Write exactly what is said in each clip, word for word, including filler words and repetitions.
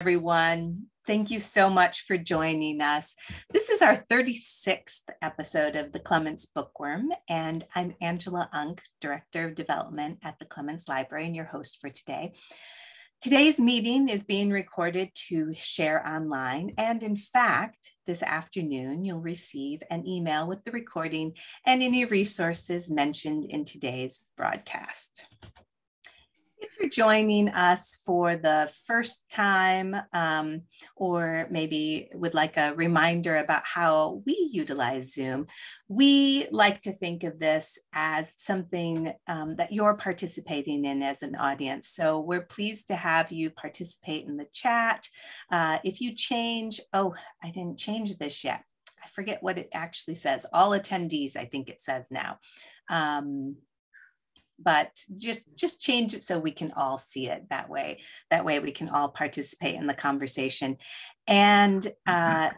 Everyone, thank you so much for joining us. This is our thirty-sixth episode of the Clements Bookworm, and I'm Angela Unk, Director of Development at the Clements Library, and your host for today. Today's meeting is being recorded to share online, and in fact, this afternoon you'll receive an email with the recording and any resources mentioned in today's broadcast. If you're joining us for the first time, um, or maybe would like a reminder about how we utilize Zoom, we like to think of this as something um, that you're participating in as an audience. So we're pleased to have you participate in the chat. Uh, if you change, oh, I didn't change this yet. I forget what it actually says. All attendees, I think it says now. Um, But just, just change it so we can all see it that way. That way we can all participate in the conversation. And uh,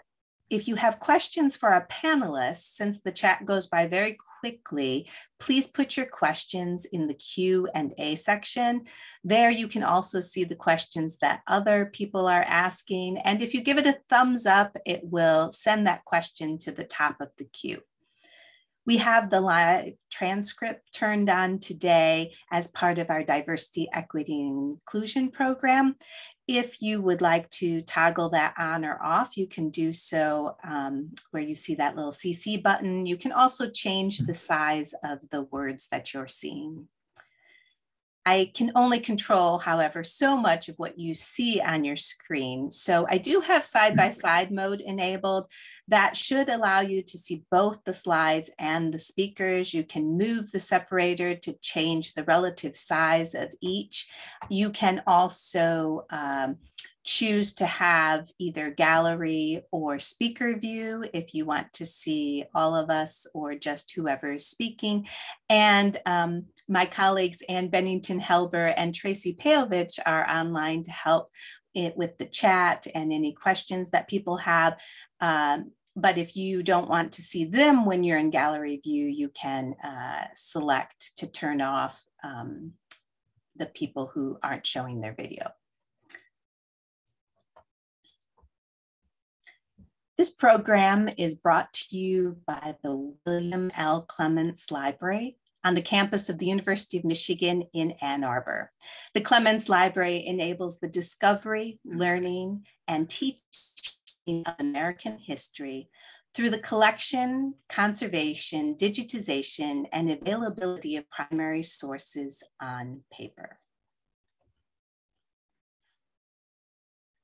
if you have questions for our panelists, since the chat goes by very quickly, please put your questions in the Q and A section. There you can also see the questions that other people are asking. And if you give it a thumbs up, it will send that question to the top of the queue. We have the live transcript turned on today as part of our diversity, equity, and inclusion program. If you would like to toggle that on or off, you can do so um, where you see that little C C button. You can also change the size of the words that you're seeing. I can only control, however, so much of what you see on your screen. So I do have side-by-side mode enabled. That should allow you to see both the slides and the speakers. You can move the separator to change the relative size of each. You can also um, choose to have either gallery or speaker view if you want to see all of us or just whoever is speaking. And um, my colleagues Ann Bennington-Helber and Tracy Payovich are online to help it with the chat and any questions that people have. Um, but if you don't want to see them when you're in gallery view, you can uh, select to turn off um, the people who aren't showing their video. This program is brought to you by the William L. Clements Library on the campus of the University of Michigan in Ann Arbor. The Clements Library enables the discovery, learning, and teaching of American history through the collection, conservation, digitization, and availability of primary sources on paper.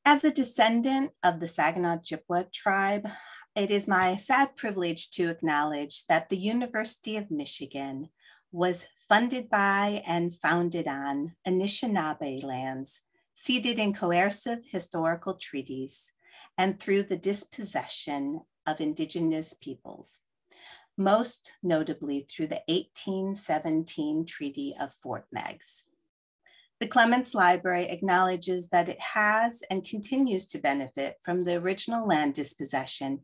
As a descendant of the Saginaw Chippewa tribe, it is my sad privilege to acknowledge that the University of Michigan was funded by and founded on Anishinaabe lands, ceded in coercive historical treaties, and through the dispossession of indigenous peoples, most notably through the eighteen seventeen Treaty of Fort Meigs. The Clements Library acknowledges that it has and continues to benefit from the original land dispossession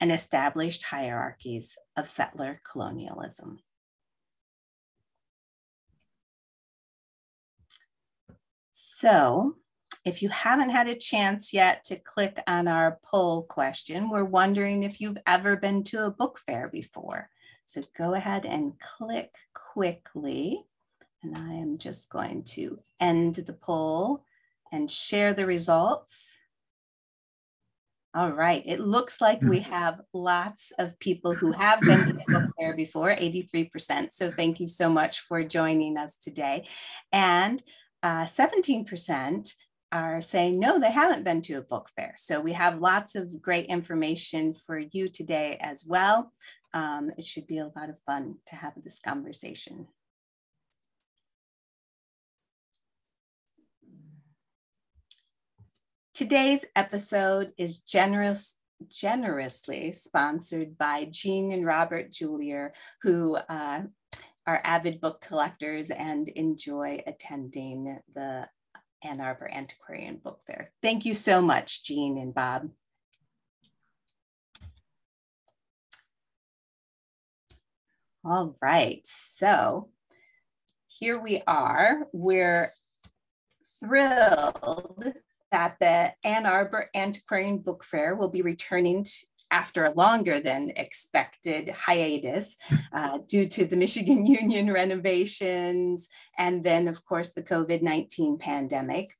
and established hierarchies of settler colonialism. So, if you haven't had a chance yet to click on our poll question, we're wondering if you've ever been to a book fair before. So go ahead and click quickly. And I am just going to end the poll and share the results. All right, it looks like we have lots of people who have been to the book fair before, eighty-three percent. So thank you so much for joining us today. And uh, seventeen percent are saying, no, they haven't been to a book fair. So we have lots of great information for you today as well. Um, it should be a lot of fun to have this conversation. Today's episode is generous, generously sponsored by Jean and Robert Julier, who uh, are avid book collectors and enjoy attending the Ann Arbor Antiquarian Book Fair. Thank you so much, Jean and Bob. All right, so here we are. We're thrilled that the Ann Arbor Antiquarian Book Fair will be returning to, after a longer than expected hiatus uh, due to the Michigan Union renovations, and then of course the COVID nineteen pandemic.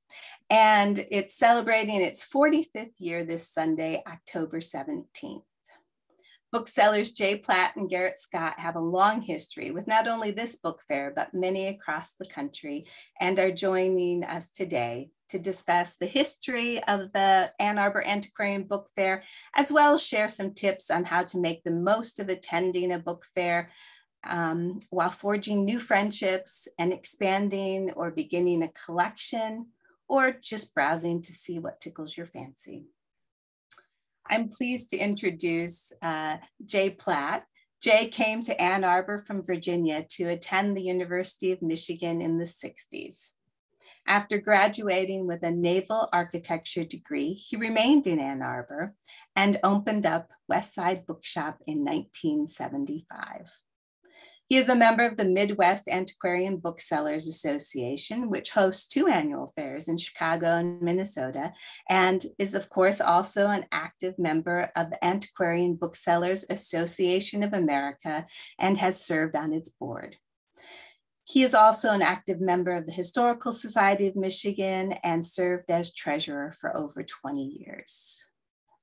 And it's celebrating its forty-fifth year this Sunday, October seventeenth. Booksellers Jay Platt and Garrett Scott have a long history with not only this book fair, but many across the country, and are joining us today to discuss the history of the Ann Arbor Antiquarian Book Fair, as well as share some tips on how to make the most of attending a book fair um, while forging new friendships and expanding or beginning a collection, or just browsing to see what tickles your fancy. I'm pleased to introduce uh, Jay Platt. Jay came to Ann Arbor from Virginia to attend the University of Michigan in the sixties. After graduating with a naval architecture degree, he remained in Ann Arbor and opened up Westside Bookshop in nineteen seventy-five. He is a member of the Midwest Antiquarian Booksellers Association, which hosts two annual fairs in Chicago and Minnesota, and is of course also an active member of the Antiquarian Booksellers Association of America and has served on its board. He is also an active member of the Historical Society of Michigan and served as treasurer for over twenty years.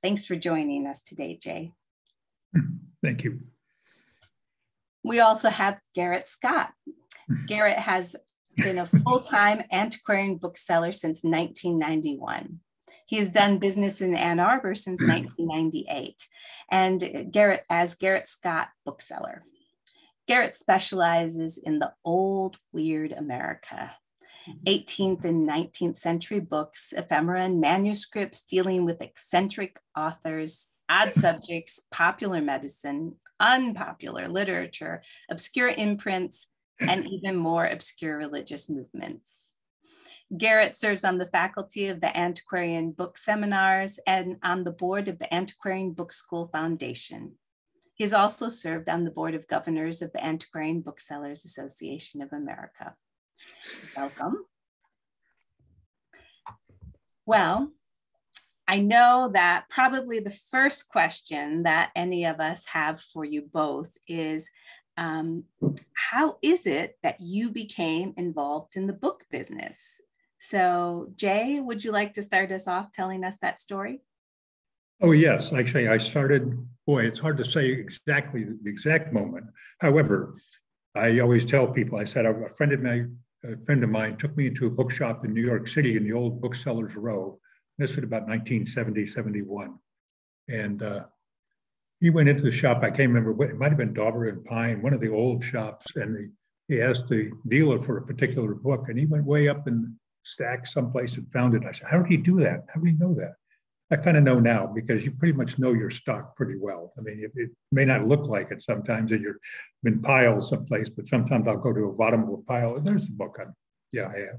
Thanks for joining us today, Jay. Thank you. We also have Garrett Scott. Garrett has been a full-time antiquarian bookseller since nineteen ninety-one. He has done business in Ann Arbor since nineteen ninety-eight, and Garrett as Garrett Scott Bookseller. Garrett specializes in the old, weird America, eighteenth and nineteenth century books, ephemera and manuscripts dealing with eccentric authors, odd subjects, popular medicine, unpopular literature, obscure imprints, and even more obscure religious movements. Garrett serves on the faculty of the Antiquarian Book Seminars and on the board of the Antiquarian Book School Foundation. He has also served on the board of governors of the Antiquarian Booksellers Association of America. Welcome. Well, I know that probably the first question that any of us have for you both is, um, how is it that you became involved in the book business? So Jay, would you like to start us off telling us that story? Oh, yes. Actually, I started, boy, it's hard to say exactly the exact moment. However, I always tell people, I said, a friend of mine, a friend of mine took me into a bookshop in New York City in the old Booksellers Row. This was about nineteen seventy, seventy-one. And uh, he went into the shop. I can't remember what, it might have been Dauber and Pine, one of the old shops. And he, he asked the dealer for a particular book. And he went way up in the stack someplace and found it. I said, how did he do that? How do you know that? I kind of know now, because you pretty much know your stock pretty well. I mean, it, it may not look like it sometimes in your in piles someplace, but sometimes I'll go to a bottom of a pile and there's the book. I'm, yeah, I have.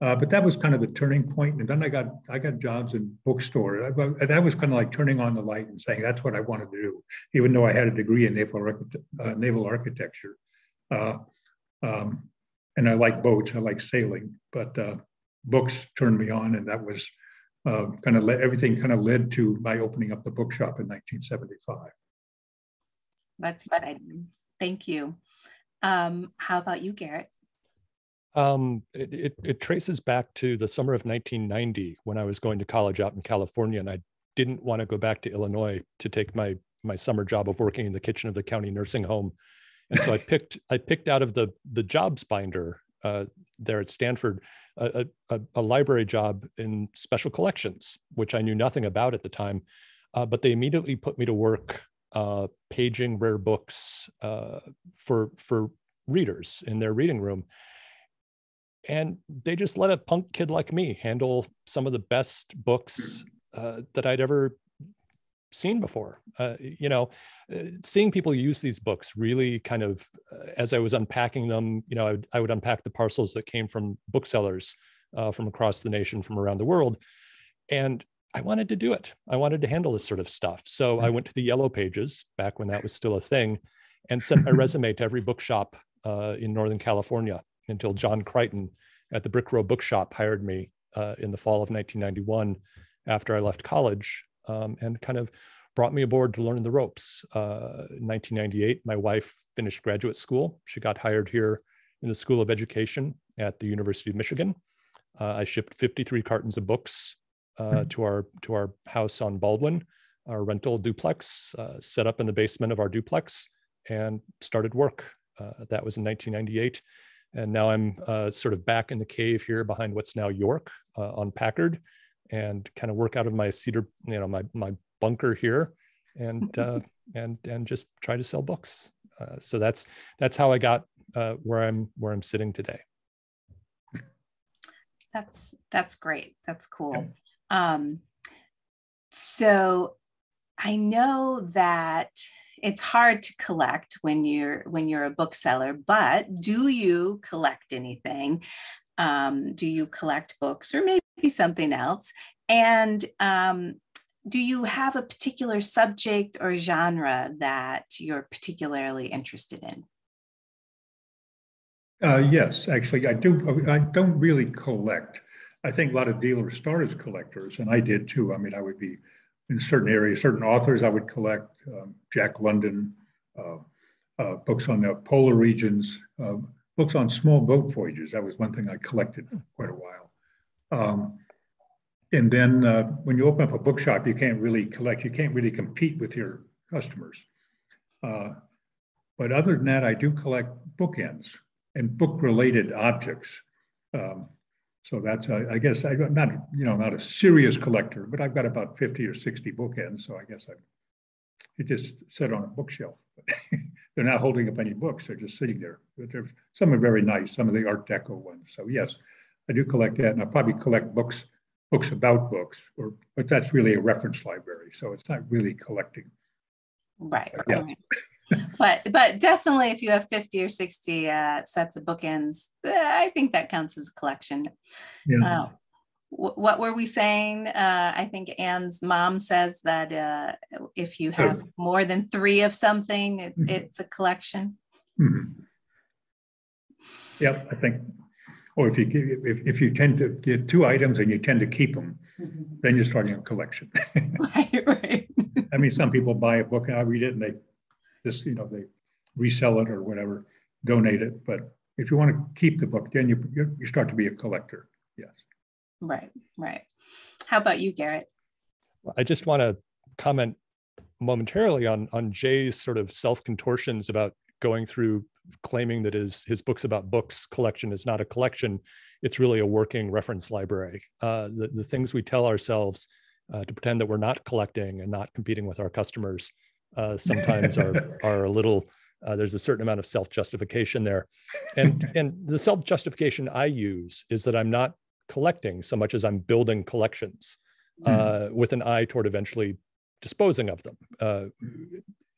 Uh, but that was kind of the turning point. And then I got I got jobs in bookstores. That was kind of like turning on the light and saying that's what I wanted to do, even though I had a degree in naval uh, naval architecture, uh, um, and I like boats. I like sailing, but uh, books turned me on, and that was. Uh, kind of led, everything kind of led to my opening up the bookshop in nineteen seventy-five. That's exciting. Thank you. Um, how about you, Garrett? Um, it, it, it traces back to the summer of nineteen ninety when I was going to college out in California, and I didn't want to go back to Illinois to take my my summer job of working in the kitchen of the county nursing home. And so I picked I picked out of the the jobs binder Uh, there at Stanford, a, a, a library job in special collections, which I knew nothing about at the time, uh, but they immediately put me to work uh, paging rare books uh, for, for readers in their reading room. And they just let a punk kid like me handle some of the best books uh, that I'd ever seen before. Uh, you know, seeing people use these books really kind of, uh, as I was unpacking them, you know, I would, I would unpack the parcels that came from booksellers uh, from across the nation, from around the world. And I wanted to do it. I wanted to handle this sort of stuff. So I went to the Yellow Pages back when that was still a thing and sent my resume to every bookshop uh, in Northern California until John Crichton at the Brick Row Bookshop hired me uh, in the fall of nineteen ninety-one after I left college, um, and kind of brought me aboard to learn the ropes. Uh, in nineteen ninety-eight, my wife finished graduate school. She got hired here in the School of Education at the University of Michigan. Uh, I shipped fifty-three cartons of books uh, to our to our house on Baldwin, our rental duplex, uh, set up in the basement of our duplex, and started work. Uh, that was in nineteen ninety-eight. And now I'm uh, sort of back in the cave here behind what's now York uh, on Packard, and kind of work out of my cedar, you know, my my bunker here, and uh, and and just try to sell books. Uh, so that's that's how I got uh, where I'm where I'm sitting today. That's that's great. That's cool. Um, so I know that it's hard to collect when you're when you're a bookseller, but do you collect anything? Um, do you collect books or maybe something else? And um, do you have a particular subject or genre that you're particularly interested in? Uh, yes, actually, I do. I don't really collect. I think a lot of dealers start as collectors, and I did too. I mean, I would be in certain areas, certain authors I would collect, um, Jack London, uh, uh, books on the polar regions, uh, books on small boat voyages. That was one thing I collected for quite a while. Um, and then uh, when you open up a bookshop, you can't really collect. You can't really compete with your customers. Uh, but other than that, I do collect bookends and book-related objects. Um, so that's, uh, I guess, I'm not, you know, not a serious collector, but I've got about fifty or sixty bookends. So I guess I, it just sit on a bookshelf. They're not holding up any books, they're just sitting there. But some are very nice, some of the Art Deco ones. So yes, I do collect that, and I probably collect books, books about books, or but that's really a reference library. So it's not really collecting. Right. But but definitely, if you have fifty or sixty uh, sets of bookends, I think that counts as a collection. Yeah. Uh, what were we saying? Uh, I think Anne's mom says that uh, if you have oh. more than three of something, it, mm-hmm. it's a collection. Mm-hmm. Yep, I think. Or if you if, if you tend to get two items and you tend to keep them, mm-hmm. then you're starting a collection. Right, right. I mean, some people buy a book and I read it and they. Just, you know, they resell it or whatever, donate it. But if you want to keep the book, then you, you start to be a collector. Yes. Right, right. How about you, Garrett? I just want to comment momentarily on, on Jay's sort of self-contortions about going through claiming that his, his books about books collection is not a collection. It's really a working reference library. Uh, the, the things we tell ourselves uh, to pretend that we're not collecting and not competing with our customers Uh, sometimes are are a little. Uh, there's a certain amount of self-justification there, and and the self-justification I use is that I'm not collecting so much as I'm building collections, uh, mm. with an eye toward eventually disposing of them. Uh,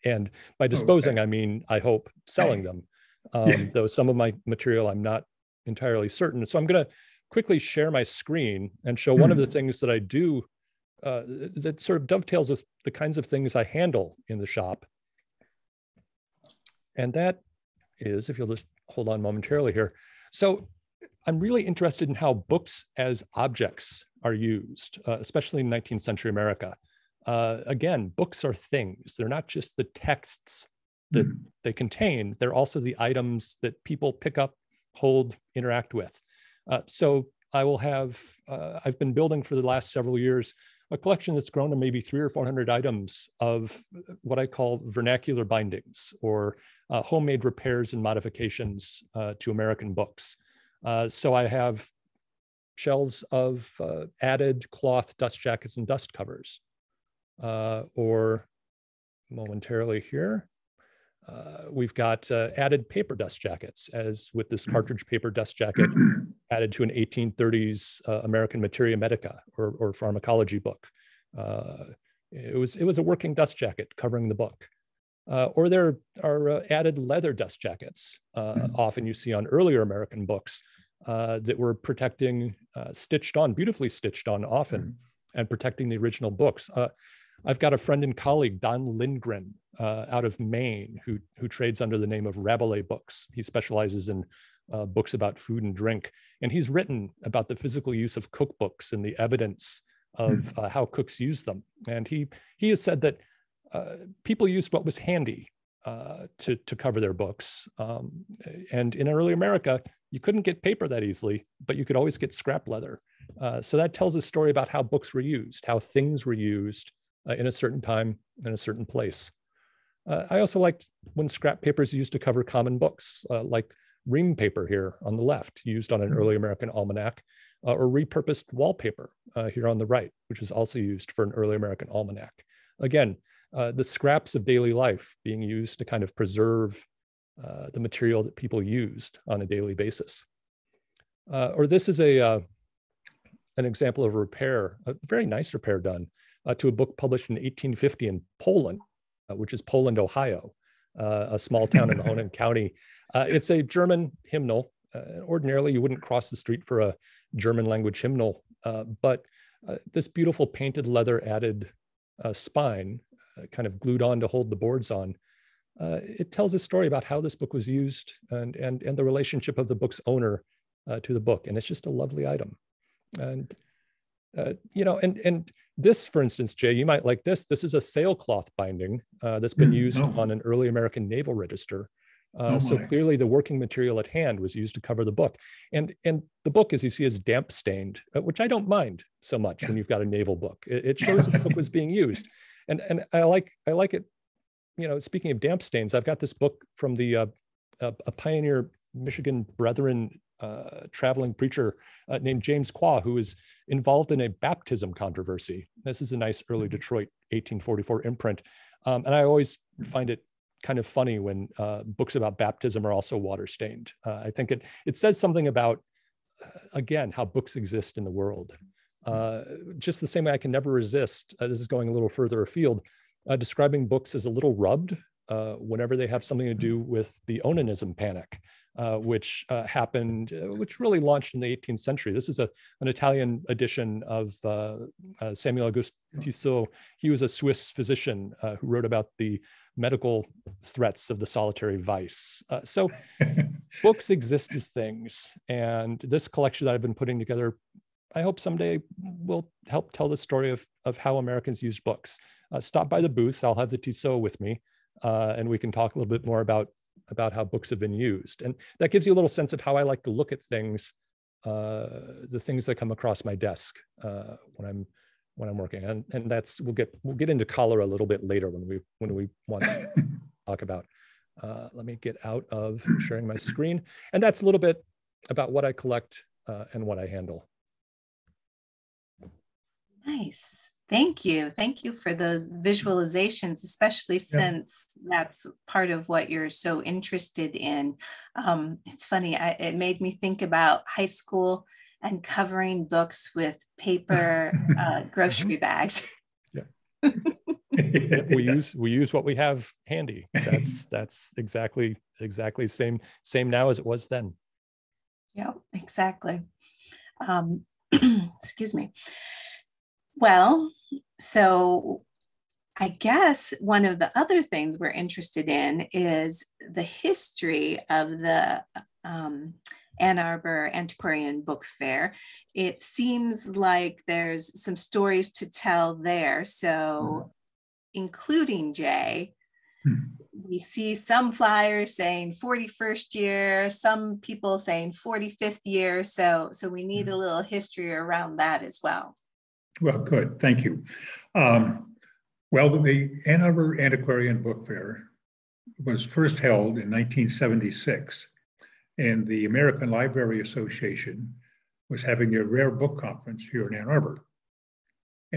and by disposing, okay. I mean I hope selling them. Um, yeah. Though some of my material I'm not entirely certain. So I'm going to quickly share my screen and show mm. one of the things that I do. Uh, that sort of dovetails with the kinds of things I handle in the shop. And that is, if you'll just hold on momentarily here. So I'm really interested in how books as objects are used, uh, especially in nineteenth century America. Uh, again, books are things. They're not just the texts that mm-hmm. they contain. They're also the items that people pick up, hold, interact with. Uh, so I will have, uh, I've been building for the last several years a collection that's grown to maybe three or four hundred items of what I call vernacular bindings, or uh, homemade repairs and modifications uh, to American books. Uh, so I have shelves of uh, added cloth dust jackets and dust covers, uh, or momentarily here, uh, we've got uh, added paper dust jackets, as with this cartridge paper dust jacket added to an eighteen thirties uh, American Materia Medica or, or pharmacology book. Uh, it was it was a working dust jacket covering the book. Uh, or there are uh, added leather dust jackets, uh, mm-hmm. often you see on earlier American books uh, that were protecting, uh, stitched on, beautifully stitched on often, mm-hmm. and protecting the original books. Uh, I've got a friend and colleague, Don Lindgren, uh, out of Maine, who, who trades under the name of Rabelais Books. He specializes in uh, books about food and drink. And he's written about the physical use of cookbooks and the evidence of uh, how cooks use them. And he, he has said that uh, people used what was handy uh, to, to cover their books. Um, and in early America, you couldn't get paper that easily, but you could always get scrap leather. Uh, so that tells a story about how books were used, how things were used uh, in a certain time, in a certain place. Uh, I also liked when scrap paper is used to cover common books, uh, like ream paper here on the left, used on an early American almanac, uh, or repurposed wallpaper uh, here on the right, which is also used for an early American almanac. Again, uh, the scraps of daily life being used to kind of preserve uh, the material that people used on a daily basis. Uh, or this is a uh, an example of a repair, a very nice repair done uh, to a book published in eighteen fifty in Poland, Uh, which is Poland, Ohio, uh, a small town in Onan County. Uh, it's a German hymnal. Uh, ordinarily, you wouldn't cross the street for a German language hymnal, uh, but uh, this beautiful painted leather added uh, spine, uh, kind of glued on to hold the boards on, uh, it tells a story about how this book was used and, and, and the relationship of the book's owner uh, to the book. And it's just a lovely item. And Uh, you know, and and this, for instance, Jay, you might like this. This is a sailcloth binding uh, that's been used oh. on an early American naval register. Uh, oh so clearly the working material at hand was used to cover the book. And and the book, as you see, is damp stained, which I don't mind so much yeah. when you've got a naval book. It, it shows the book was being used. And and I like, I like it, you know, speaking of damp stains, I've got this book from the uh, uh, a pioneer Michigan Brethren Uh, traveling preacher uh, named James Qua, who is involved in a baptism controversy. This is a nice early Detroit eighteen forty-four imprint. Um, and I always find it kind of funny when uh, books about baptism are also water stained. Uh, I think it, it says something about, again, how books exist in the world. Uh, just the same way I can never resist, uh, this is going a little further afield, uh, describing books as a little rubbed Uh, whenever they have something to do with the Onanism panic, uh, which uh, happened, uh, which really launched in the eighteenth century. This is a, an Italian edition of uh, uh, Samuel Auguste Tissot. He was a Swiss physician uh, who wrote about the medical threats of the solitary vice. Uh, so books exist as things. And this collection that I've been putting together, I hope someday will help tell the story of, of how Americans use books. Uh, stop by the booth, I'll have the Tissot with me. Uh, and we can talk a little bit more about, about how books have been used. And that gives you a little sense of how I like to look at things, uh, the things that come across my desk uh, when I'm when I'm working. And, and that's, we'll get we'll get into color a little bit later when we when we want to talk about. Uh, let me get out of sharing my screen. And that's a little bit about what I collect uh, and what I handle. Nice. Thank you. Thank you for those visualizations, especially since yeah. that's part of what you're so interested in. Um, it's funny, I, it made me think about high school and covering books with paper uh, grocery bags. Yeah. yeah, we use we use what we have handy. That's that's exactly exactly same same now as it was then. Yeah, exactly. Um, excuse me. Well, so I guess one of the other things we're interested in is the history of the um, Ann Arbor Antiquarian Book Fair. It seems like there's some stories to tell there. So including Jay, hmm. we see some flyers saying forty-first year, some people saying forty-fifth year. So, so we need hmm. a little history around that as well. Well, good, thank you. Um, well, the Ann Arbor Antiquarian Book Fair was first held in nineteen seventy-six, and the American Library Association was having their rare book conference here in Ann Arbor.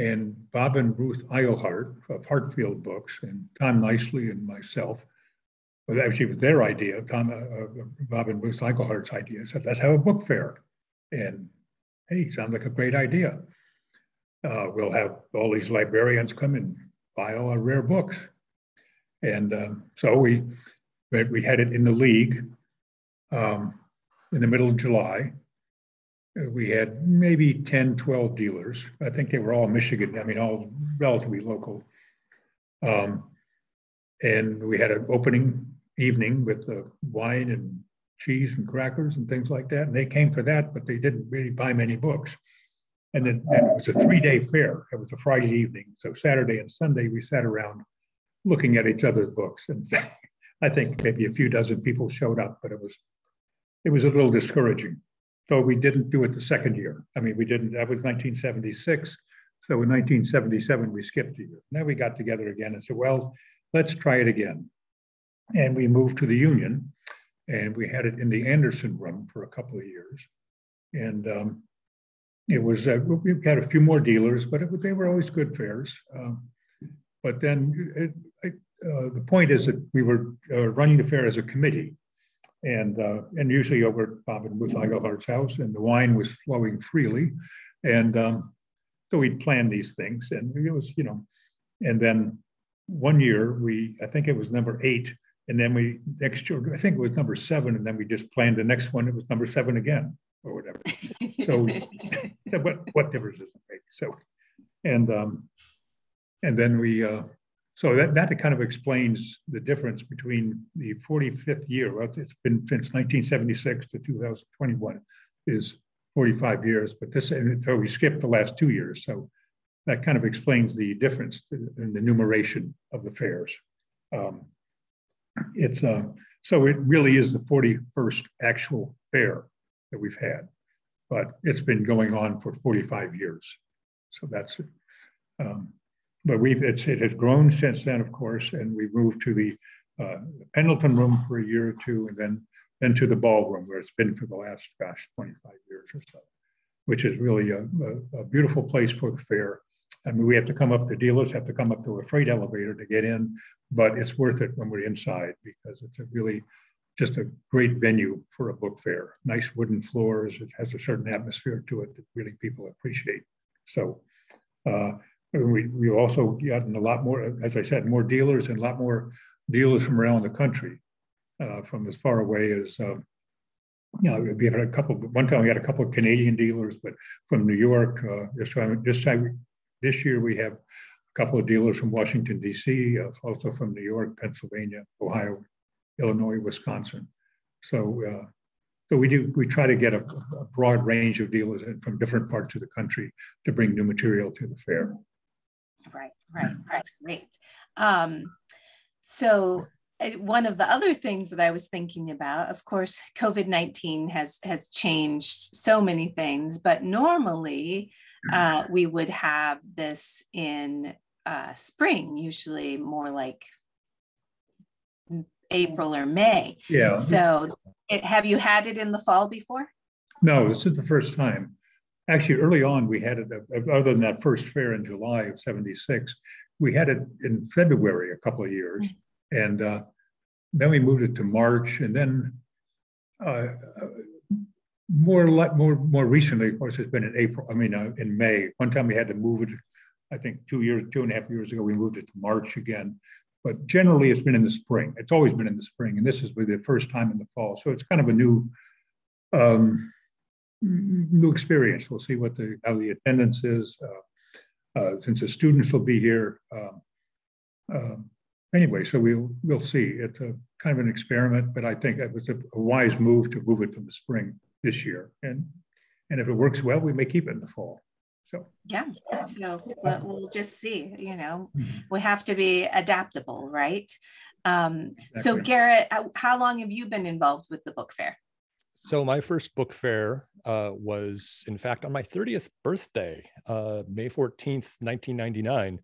And Bob and Ruth Eilhart of Hartfield Books and Tom Nicely and myself, well, actually it was their idea, Tom, uh, Bob and Ruth Eilhart's idea, said, let's have a book fair. And hey, sounds like a great idea. Uh, we'll have all these librarians come and buy all our rare books. And um, so we, we had it in the league um, in the middle of July. We had maybe ten, twelve dealers. I think they were all Michigan, I mean, all relatively local. Um, and we had an opening evening with uh, wine and cheese and crackers and things like that. And they came for that, but they didn't really buy many books. And then and it was a three-day fair. It was a Friday evening. So Saturday and Sunday, we sat around looking at each other's books. And I think maybe a few dozen people showed up, but it was, it was a little discouraging. So we didn't do it the second year. I mean, we didn't, that was nineteen seventy-six. So in nineteen seventy-seven, we skipped a year. Now we got together again and said, well, let's try it again. And we moved to the Union, and we had it in the Anderson room for a couple of years. And um, it was, uh, we had a few more dealers, but it, they were always good fairs. Um, but then it, it, uh, the point is that we were uh, running the fair as a committee, and uh, and usually over at Bob and Ruth Eilhart's house, and the wine was flowing freely. And um, so we'd planned these things, and it was, you know, and then one year we, I think it was number eight, and then we next year, I think it was number seven, and then we just planned the next one. It was number seven again, or whatever. So, we, so what what difference does it make? So, and um, and then we uh, so that that kind of explains the difference between the forty-fifth year. Well, it's been since nineteen seventy-six to two thousand twenty-one is forty-five years, but this and so we skipped the last two years. So that kind of explains the difference in the numeration of the fairs. Um, It's uh, so it really is the forty-first actual fair that we've had, but it's been going on for forty-five years. So that's it. Um, but we've it's, it has grown since then, of course, and we moved to the uh, Pendleton room for a year or two, and then then to the ballroom where it's been for the last gosh twenty-five years or so, which is really a, a, a beautiful place for the fair. I mean, we have to come up, the dealers have to come up to a freight elevator to get in, but it's worth it when we're inside because it's a really just a great venue for a book fair. Nice wooden floors, it has a certain atmosphere to it that really people appreciate. So uh, we, we've also gotten a lot more, as I said, more dealers and a lot more dealers from around the country, uh, from as far away as, uh, you know, we had a couple, one time we had a couple of Canadian dealers, but from New York, uh, this time, this time This year, we have a couple of dealers from Washington, D C, uh, also from New York, Pennsylvania, Ohio, Illinois, Wisconsin. So, uh, so we do, we try to get a, a broad range of dealers from different parts of the country to bring new material to the fair. Right, right, that's great. Um, so one of the other things that I was thinking about, of course, COVID nineteen has, has changed so many things, but normally, Uh, we would have this in uh, spring, usually more like April or May. Yeah. So it, have you had it in the fall before? No, this is the first time. Actually, early on, we had it, other than that first fair in July of seventy-six, we had it in February a couple of years. Mm-hmm. And uh, then we moved it to March. And then uh, More, more, more recently, of course, it's been in April. I mean, uh, in May. One time we had to move it. I think two years, two and a half years ago, we moved it to March again. But generally, it's been in the spring. It's always been in the spring, and this is the first time in the fall. So it's kind of a new, um, new experience. We'll see what the how the attendance is, uh, uh, since the students will be here. Um, uh, anyway, so we'll we'll see. It's a kind of an experiment, but I think it was a, a wise move to move it to the spring this year, and and if it works well, we may keep it in the fall. So yeah, so but we'll just see. You know, mm-hmm. We have to be adaptable, right? Um, exactly. So Garrett, how long have you been involved with the book fair? So my first book fair uh, was, in fact, on my thirtieth birthday, uh, May fourteenth, nineteen ninety-nine,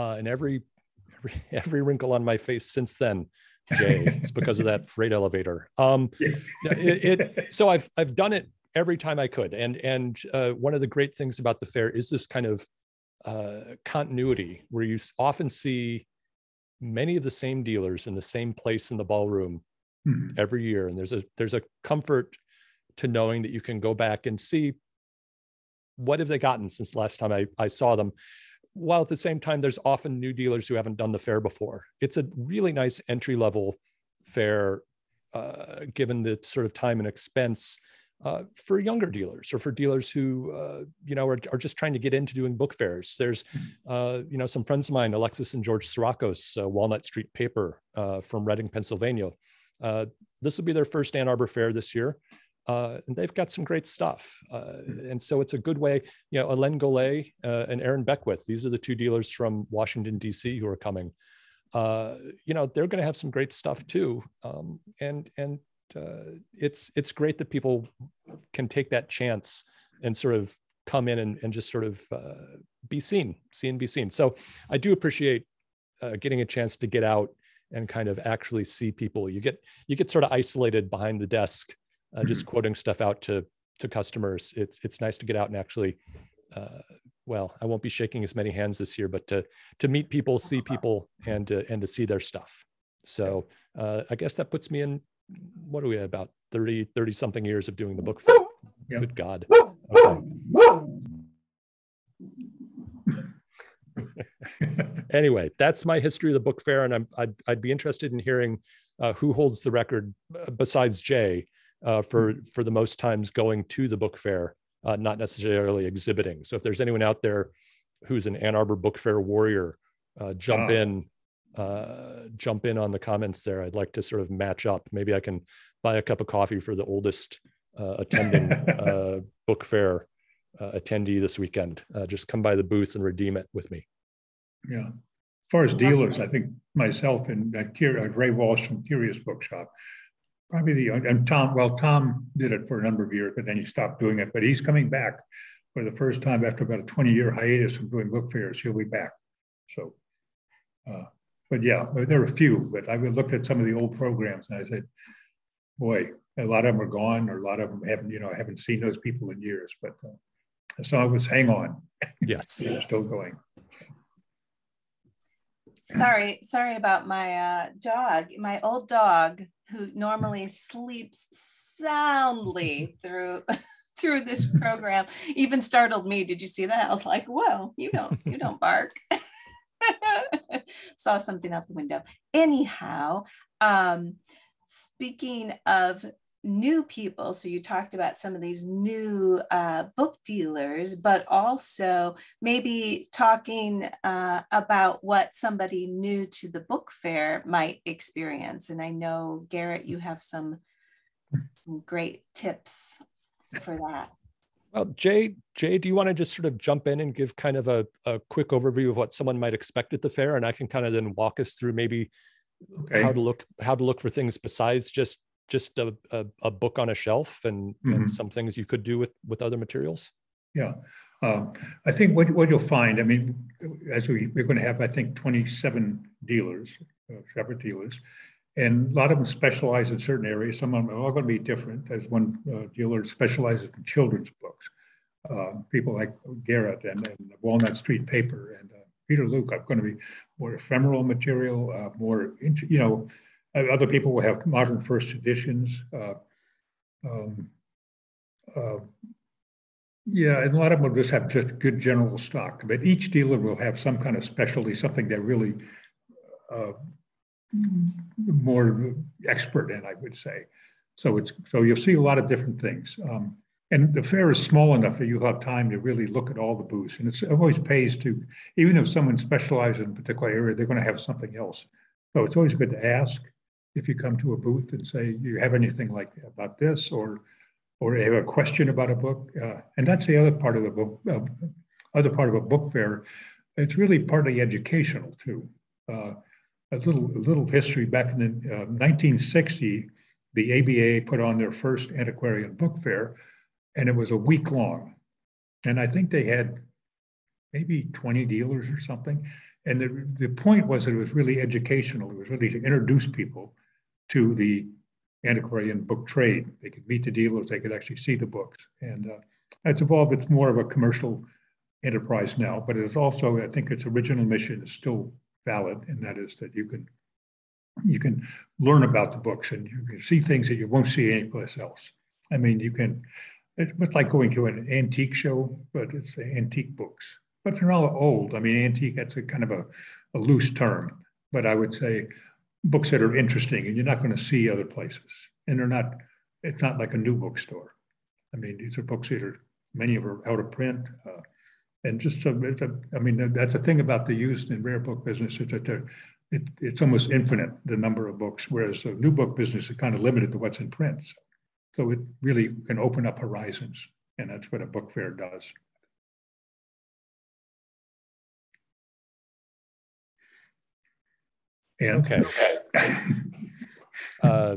uh, and every every every wrinkle on my face since then, Jay, it's because of that freight elevator. Um, yes. it, it, so I've I've done it every time I could, and and uh, one of the great things about the fair is this kind of uh, continuity, where you often see many of the same dealers in the same place in the ballroom mm-hmm. every year, and there's a there's a comfort to knowing that you can go back and see what have they gotten since last time I, I saw them. While at the same time, there's often new dealers who haven't done the fair before. It's a really nice entry-level fair, uh, given the sort of time and expense uh, for younger dealers or for dealers who, uh, you know, are, are just trying to get into doing book fairs. There's, uh, you know, some friends of mine, Alexis and George Sirokos, uh, Walnut Street Paper uh, from Reading, Pennsylvania. Uh, This will be their first Ann Arbor Fair this year. Uh, and they've got some great stuff. Uh, and so it's a good way, you know, Alain Golay uh, and Aaron Beckwith, these are the two dealers from Washington, D C who are coming. Uh, you know, they're gonna have some great stuff too. Um, and and uh, it's, it's great that people can take that chance and sort of come in and, and just sort of uh, be seen, see and be seen. So I do appreciate uh, getting a chance to get out and kind of actually see people. You get, you get sort of isolated behind the desk Uh, just mm-hmm. quoting stuff out to to customers. It's it's nice to get out and actually, uh, well, I won't be shaking as many hands this year, but to to meet people, see people, and uh, and to see their stuff. So uh, I guess that puts me in, what are we at, about thirty, thirty something years of doing the book fair. Yep. Good God. Okay. Anyway, that's my history of the book fair, and I'm, I'd, I'd be interested in hearing uh, who holds the record besides Jay. Uh, for, for the most times going to the book fair, uh, not necessarily exhibiting. So if there's anyone out there who's an Ann Arbor Book Fair warrior, uh, jump wow. in, uh, jump in on the comments there. I'd like to sort of match up. Maybe I can buy a cup of coffee for the oldest uh, attending uh, book fair uh, attendee this weekend. Uh, just come by the booth and redeem it with me. Yeah. As far as dealers, I think myself and uh, Ray Walsh from Curious Bookshop, probably the, and Tom, well, Tom did it for a number of years, but then he stopped doing it. But he's coming back for the first time after about a twenty year hiatus from doing book fairs. He'll be back. So, uh, but yeah, there are a few, but I looked at some of the old programs and I said, boy, a lot of them are gone, or a lot of them haven't, you know, I haven't seen those people in years, but uh, so I was, hang on. Yes. They're yes. still going. Sorry, sorry about my uh, dog, my old dog, who normally sleeps soundly through through this program, even startled me. Did you see that? I was like, whoa, you don't, you don't bark. Saw something out the window. Anyhow, um, speaking of new people, so you talked about some of these new uh, book dealers, but also maybe talking uh, about what somebody new to the book fair might experience. And I know, Garrett, you have some, some great tips for that. Well, Jay, Jay, do you want to just sort of jump in and give kind of a, a quick overview of what someone might expect at the fair? And I can kind of then walk us through maybe okay. how to look, how to look for things besides just just a, a, a book on a shelf and, mm-hmm. and some things you could do with, with other materials? Yeah, um, I think what, what you'll find, I mean, as we, we're gonna have, I think, twenty-seven dealers, uh, separate dealers, and a lot of them specialize in certain areas. Some of them are all gonna be different. There's one uh, dealer specializes in children's books. Uh, people like Garrett and, and Walnut Street Paper and uh, Peter Luke are gonna be more ephemeral material, uh, more, you know, other people will have modern first editions. Uh, um, uh, yeah, and a lot of them will just have just good general stock, but each dealer will have some kind of specialty, something they're really uh, more expert in, I would say. So it's so you'll see a lot of different things. Um, and the fair is small enough that you'll have time to really look at all the booths. And it's, it always pays to, even if someone specializes in a particular area, they're gonna have something else. So it's always good to ask. If you come to a booth and say, you have anything like about this, or or have a question about a book, uh, and that's the other part of the book, uh, other part of a book fair. It's really partly educational too. Uh, a little a little history back in the, uh, nineteen sixty, the A B A put on their first Antiquarian Book Fair, and it was a week long, and I think they had maybe twenty dealers or something. And the, the point was that it was really educational. It was really to introduce people to the antiquarian book trade. They could meet the dealers, they could actually see the books. And uh, it's evolved, it's more of a commercial enterprise now, but it's also, I think its original mission is still valid, and that is that you can you can learn about the books and you can see things that you won't see anyplace else. I mean, you can, it's like going to an antique show, but it's antique books, but they're all old. I mean, antique, that's a kind of a, a loose term, but I would say, books that are interesting and you're not going to see other places. And they're not, it's not like a new bookstore. I mean, these are books that are, many of them are out of print. Uh, and just, a, a, I mean, that's the thing about the used and rare book business is that they're, it, it's almost infinite, the number of books, whereas the new book business is kind of limited to what's in print. So it really can open up horizons, and that's what a book fair does. And okay. uh,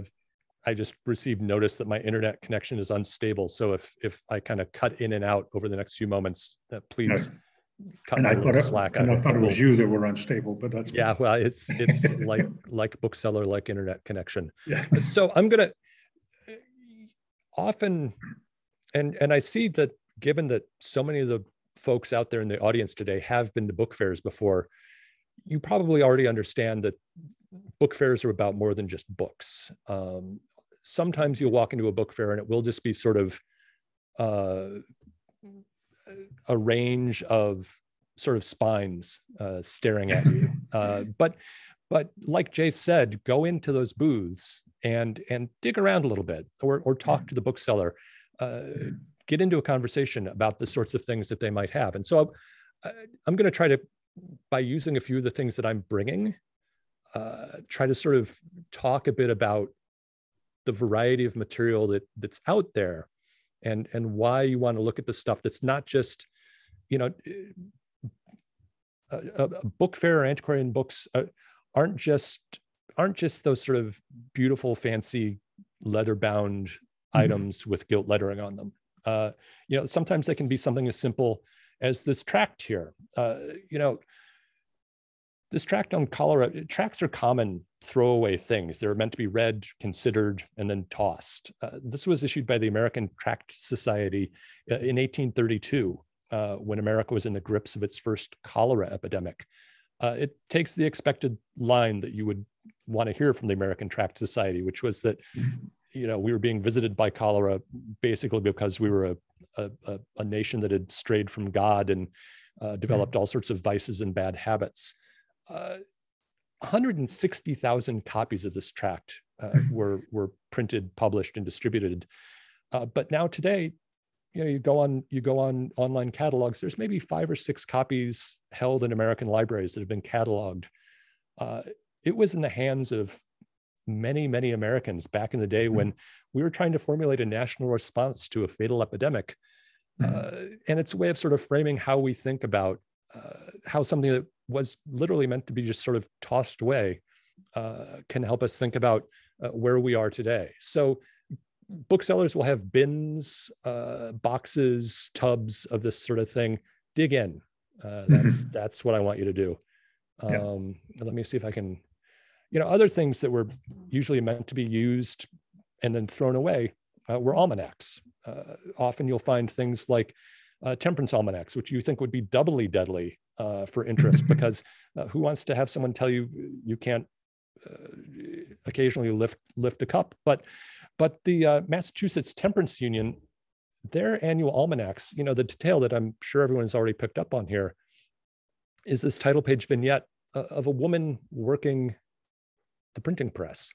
I just received notice that my internet connection is unstable. So if if I kind of cut in and out over the next few moments, uh, please no. cut and I thought it, slack. And I, I thought it was you that were unstable, but that's yeah. Well, it's it's like like bookseller, like internet connection. Yeah. So I'm gonna often, and and I see that given that so many of the folks out there in the audience today have been to book fairs before, you probably already understand that book fairs are about more than just books. Um, sometimes you'll walk into a book fair and it will just be sort of uh, a range of sort of spines uh, staring at you. Uh, but, but like Jay said, go into those booths and, and dig around a little bit, or, or talk to the bookseller, uh, get into a conversation about the sorts of things that they might have. And so I, I'm going to try to, by using a few of the things that I'm bringing, uh, try to sort of talk a bit about the variety of material that that's out there, and and why you want to look at the stuff that's not just, you know, a, a book fair or antiquarian books uh, aren't just aren't just those sort of beautiful, fancy leather-bound mm-hmm. items with gilt lettering on them. Uh, you know, sometimes they can be something as simple as this tract here. Uh, you know, this tract on cholera, tracts are common throwaway things. They're meant to be read, considered, and then tossed. Uh, this was issued by the American Tract Society in eighteen thirty-two, uh, when America was in the grips of its first cholera epidemic. Uh, it takes the expected line that you would want to hear from the American Tract Society, which was that, you know, we were being visited by cholera basically because we were a, a, a nation that had strayed from God and uh, developed all sorts of vices and bad habits. Uh, one hundred sixty thousand copies of this tract uh, were, were printed, published, and distributed. Uh, but now today, you know, you go on, you go on online catalogs, there's maybe five or six copies held in American libraries that have been cataloged. Uh, it was in the hands of many, many Americans back in the day when we were trying to formulate a national response to a fatal epidemic. Uh, and it's a way of sort of framing how we think about uh, how something that was literally meant to be just sort of tossed away uh, can help us think about uh, where we are today. So booksellers will have bins, uh, boxes, tubs of this sort of thing. Dig in. Uh, that's, mm-hmm. that's what I want you to do. Um, yeah. Let me see if I can... You know, other things that were usually meant to be used and then thrown away uh, were almanacs. Uh, often you'll find things like uh, temperance almanacs, which you think would be doubly deadly uh, for interest, because uh, who wants to have someone tell you you can't uh, occasionally lift lift a cup? But but the uh, Massachusetts Temperance Union, their annual almanacs, you know, the detail that I'm sure everyone's already picked up on here is this title page vignette of a woman working the printing press.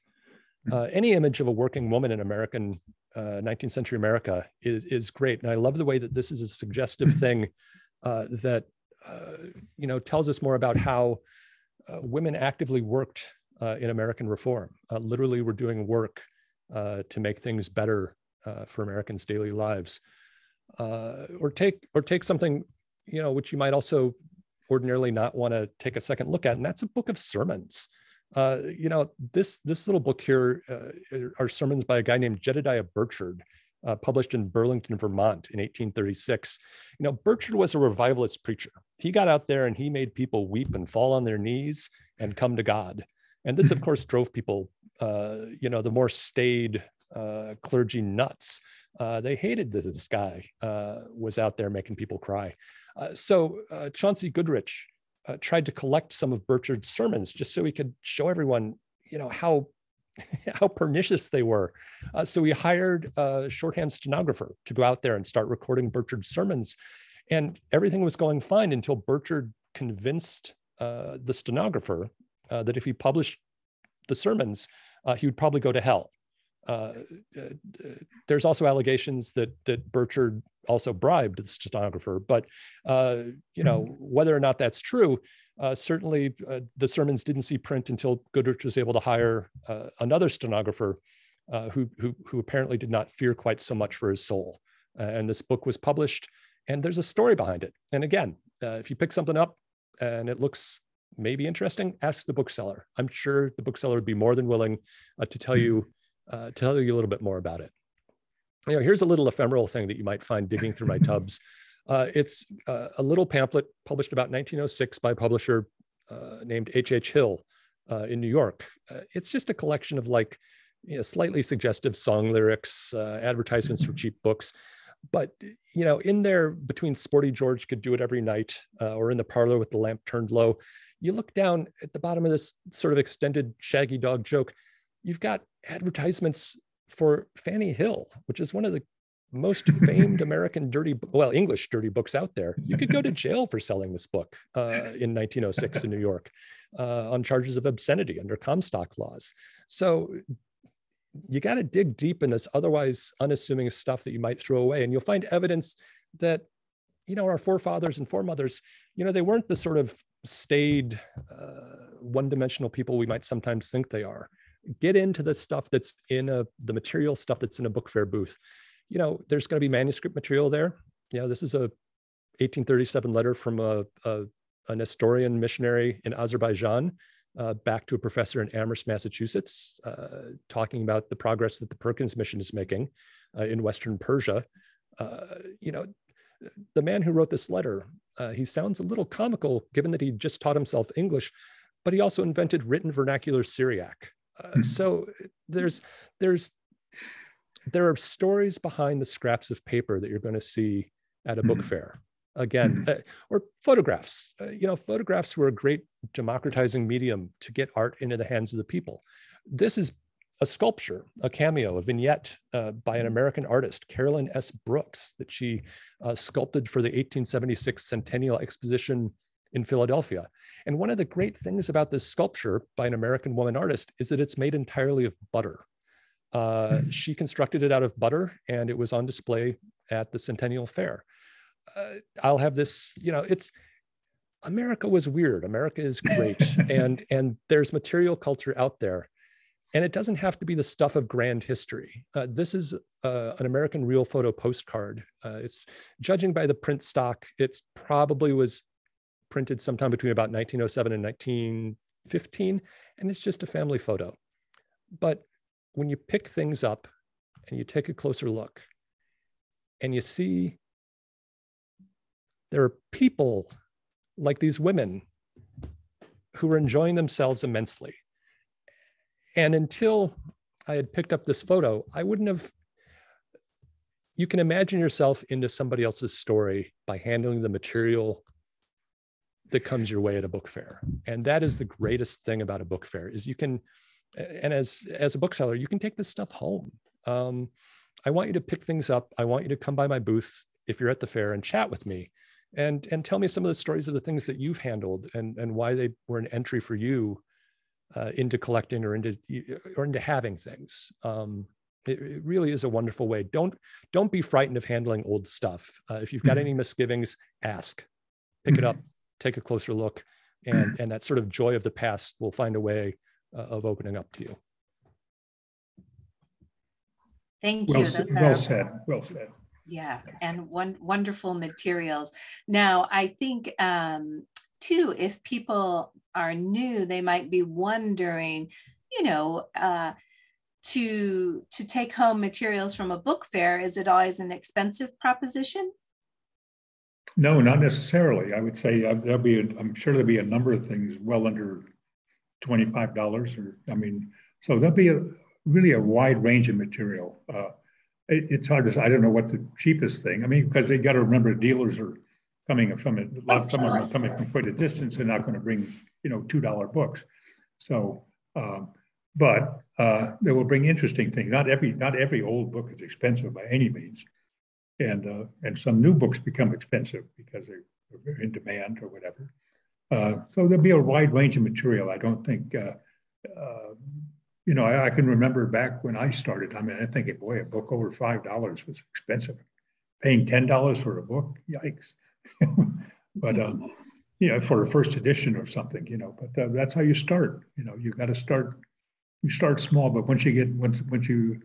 Uh, any image of a working woman in American uh, nineteenth century America is is great, and I love the way that this is a suggestive thing uh, that uh, you know tells us more about how uh, women actively worked uh, in American reform. Uh, literally, were doing work uh, to make things better uh, for Americans' daily lives. Uh, or take or take something you know which you might also ordinarily not want to take a second look at, and that's a book of sermons. Uh, you know, this this little book here uh, are sermons by a guy named Jedediah Burchard, uh, published in Burlington, Vermont in eighteen thirty-six. You know, Burchard was a revivalist preacher. He got out there and he made people weep and fall on their knees and come to God. And this, of course, drove people, uh, you know, the more staid uh, clergy nuts. Uh, they hated that this guy uh, was out there making people cry. Uh, so uh, Chauncey Goodrich Uh, tried to collect some of Burchard's sermons just so he could show everyone, you know, how how pernicious they were. Uh, so he hired a shorthand stenographer to go out there and start recording Burchard's sermons, and everything was going fine until Burchard convinced uh, the stenographer uh, that if he published the sermons, uh, he would probably go to hell. Uh, uh, there's also allegations that that Burchard also bribed the stenographer, but uh, you know, mm-hmm. whether or not that's true, uh, certainly uh, the sermons didn't see print until Goodrich was able to hire uh, another stenographer uh, who, who who apparently did not fear quite so much for his soul. Uh, and this book was published, and there's a story behind it. And again, uh, if you pick something up and it looks maybe interesting, ask the bookseller. I'm sure the bookseller would be more than willing uh, to tell you uh, to tell you a little bit more about it. You know, here's a little ephemeral thing that you might find digging through my tubs. Uh, it's uh, a little pamphlet published about nineteen oh six by a publisher uh, named H H Hill uh, in New York. Uh, it's just a collection of, like, you know, slightly suggestive song lyrics, uh, advertisements for cheap books. But, you know, in there between Sporty George Could Do It Every Night, uh, or In the Parlor with the Lamp Turned Low, you look down at the bottom of this sort of extended shaggy dog joke, you've got advertisements for Fanny Hill, which is one of the most famed American dirty, well, English dirty books out there. You could go to jail for selling this book uh, in nineteen oh six in New York uh, on charges of obscenity under Comstock laws. So you got to dig deep in this otherwise unassuming stuff that you might throw away. And you'll find evidence that, you know, our forefathers and foremothers, you know, they weren't the sort of staid, uh, one-dimensional people we might sometimes think they are. Get into the stuff that's in a, the material stuff that's in a book fair booth. You know, there's going to be manuscript material there. You know, this is a eighteen thirty-seven letter from a, a an Nestorian missionary in Azerbaijan uh, back to a professor in Amherst, Massachusetts, uh, talking about the progress that the Perkins mission is making uh, in Western Persia. Uh, you know, the man who wrote this letter, uh, he sounds a little comical given that he just taught himself English, but he also invented written vernacular Syriac. Uh, so there's, there's, there are stories behind the scraps of paper that you're going to see at a book fair again, uh, or photographs. Uh, you know, photographs were a great democratizing medium to get art into the hands of the people. This is a sculpture, a cameo, a vignette uh, by an American artist, Carolyn S. Brooks, that she uh, sculpted for the eighteen seventy-six Centennial Exposition in Philadelphia. And one of the great things about this sculpture by an American woman artist is that it's made entirely of butter. Uh, mm-hmm. She constructed it out of butter, and it was on display at the Centennial Fair. Uh, I'll have this, you know, it's, America was weird. America is great. and, and there's material culture out there. And it doesn't have to be the stuff of grand history. Uh, this is uh, an American Real Photo postcard. Uh, it's, judging by the print stock, it's probably was printed sometime between about nineteen oh seven and nineteen fifteen, and it's just a family photo. But when you pick things up and you take a closer look and you see there are people like these women who are enjoying themselves immensely. And until I had picked up this photo, I wouldn't have, you can imagine yourself into somebody else's story by handling the material that comes your way at a book fair. And that is the greatest thing about a book fair, is you can, and as, as a bookseller, you can take this stuff home. Um, I want you to pick things up. I want you to come by my booth if you're at the fair and chat with me and, and tell me some of the stories of the things that you've handled and, and why they were an entry for you uh, into collecting or into, or into having things. Um, it, it really is a wonderful way. Don't, don't be frightened of handling old stuff. Uh, if you've got any misgivings, ask, pick it up, take a closer look, and, and that sort of joy of the past will find a way uh, of opening up to you. Thank you. Well, That's well said, well said. Yeah, and one, wonderful materials. Now, I think um, too, if people are new, they might be wondering, you know, uh, to, to take home materials from a book fair, is it always an expensive proposition? No, not necessarily. I would say there'll be, a, I'm sure there'll be a number of things well under twenty-five dollars or, I mean, so there'll be a really a wide range of material. Uh, it, it's hard to, I don't know what the cheapest thing, I mean, because they got to remember dealers are coming from it, a lot, some of them are coming from quite a distance, they're not going to bring, you know, two dollar books. So, um, but uh, they will bring interesting things. Not every, not every old book is expensive by any means. And, uh, and some new books become expensive because they're in demand or whatever. Uh, so there'll be a wide range of material. I don't think uh, uh, you know, I, I can remember back when I started, I mean, I'm thinking, boy, a book over five dollars was expensive. Paying ten dollars for a book, yikes. But, um, you know, for a first edition or something, you know, but uh, that's how you start. You know, you got to start, you start small, but once you get, once, once you,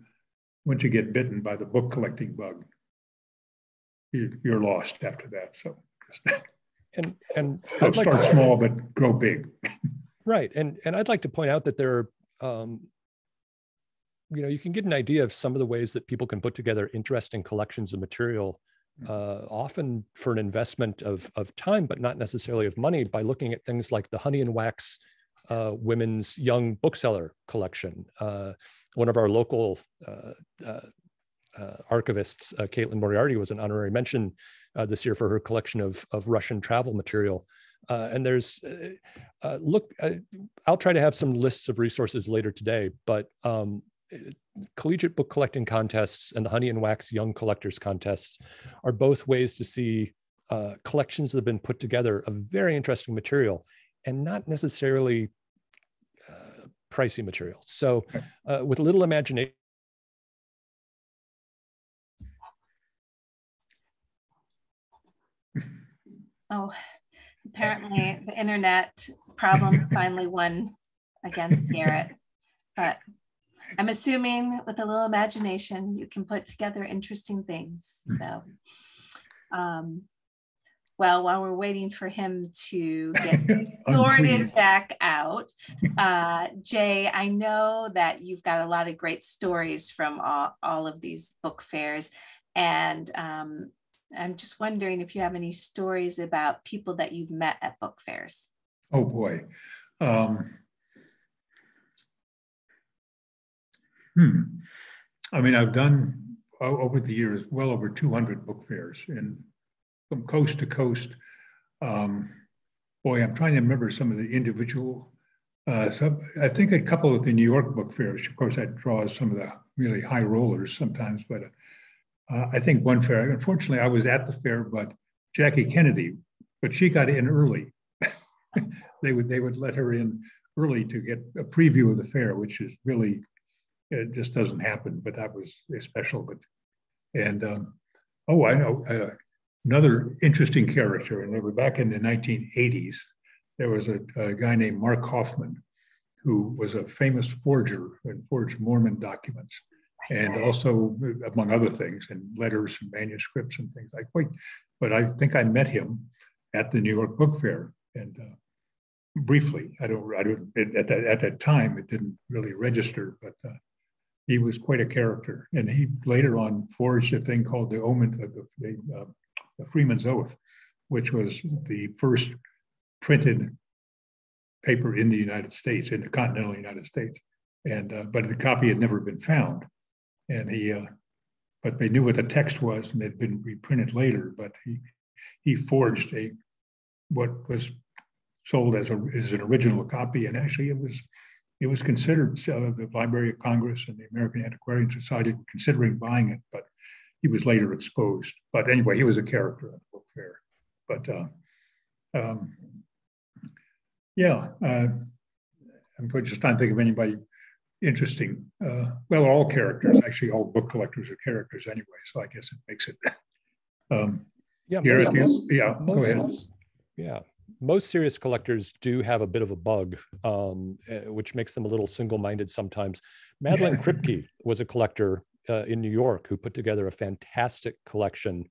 once you get bitten by the book collecting bug, you, you're lost after that. So just and, and so start like to, small, but grow big. Right. And, and I'd like to point out that there are, Um, you know, you can get an idea of some of the ways that people can put together interesting collections of material, uh, often for an investment of, of time, but not necessarily of money, by looking at things like the Honey and Wax uh, Women's Young Bookseller Collection. Uh, one of our local uh, uh, uh, archivists, uh, Caitlin Moriarty, was an honorary mention uh, this year for her collection of, of Russian travel material. Uh, and there's, uh, uh, look, uh, I'll try to have some lists of resources later today, but um, collegiate book collecting contests and the Honey and Wax Young Collectors Contests are both ways to see uh, collections that have been put together of very interesting material and not necessarily uh, pricey material. So uh, with a little imagination. Oh. Apparently, the internet problem finally won against Garrett, but I'm assuming with a little imagination, you can put together interesting things. So, um, well, while we're waiting for him to get sorted back out, uh, Jay, I know that you've got a lot of great stories from all, all of these book fairs, and um, I'm just wondering if you have any stories about people that you've met at book fairs. Oh boy. Um, hmm. I mean, I've done over the years, well over two hundred book fairs and from coast to coast. Um, boy, I'm trying to remember some of the individual. Uh, sub, I think a couple of the New York book fairs, of course, that draws some of the really high rollers sometimes, but uh, Uh, I think one fair, unfortunately, I was at the fair, but Jackie Kennedy, but she got in early. They would they would let her in early to get a preview of the fair, which is really, it just doesn't happen, but that was special. But And, um, oh, I know uh, another interesting character, and they were back in the nineteen eighties, there was a, a guy named Mark Hoffman, who was a famous forger and forged Mormon documents. And also, among other things, and letters and manuscripts and things like that. But I think I met him at the New York Book Fair, and uh, briefly. I don't. I don't. At that at that time, it didn't really register. But uh, he was quite a character, and he later on forged a thing called the Omen, uh, the, uh, the Freeman's Oath, which was the first printed paper in the United States, in the continental United States. And uh, but the copy had never been found. And he, uh, but they knew what the text was, and it'd been reprinted later. But he, he forged a, what was sold as a as an original copy, and actually it was, it was considered. Uh, the Library of Congress and the American Antiquarian Society were considering buying it, but he was later exposed. But anyway, he was a character at the book fair. But uh, um, yeah, uh, I'm just trying to think of anybody. Interesting. Uh, well, all characters, actually, all book collectors are characters anyway, so I guess it makes it. Um, yeah, most, most, yeah, most, go ahead. Yeah, most serious collectors do have a bit of a bug, um, which makes them a little single-minded sometimes. Madeline Kripke was a collector uh, in New York who put together a fantastic collection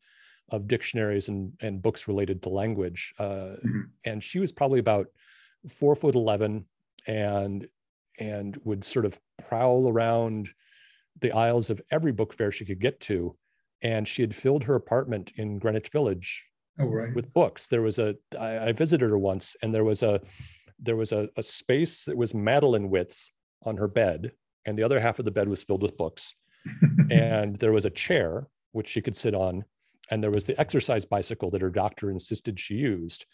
of dictionaries and, and books related to language. Uh, mm-hmm. And she was probably about four foot eleven and and would sort of prowl around the aisles of every book fair she could get to. And she had filled her apartment in Greenwich Village oh, right. with books. There was a, I, I visited her once, and there was a there was a, a space that was Madeline width on her bed, and the other half of the bed was filled with books. And there was a chair, which she could sit on, and there was the exercise bicycle that her doctor insisted she used.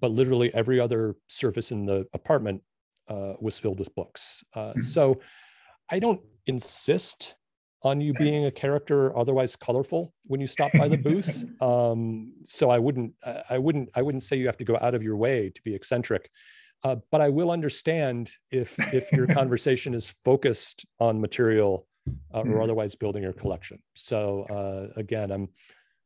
But literally every other surface in the apartment Uh, was filled with books. Uh, so I don't insist on you being a character or otherwise colorful when you stop by the booth. Um, so I wouldn't, I wouldn't, I wouldn't say you have to go out of your way to be eccentric. Uh, but I will understand if if your conversation is focused on material uh, or otherwise building your collection. So uh, again, I'm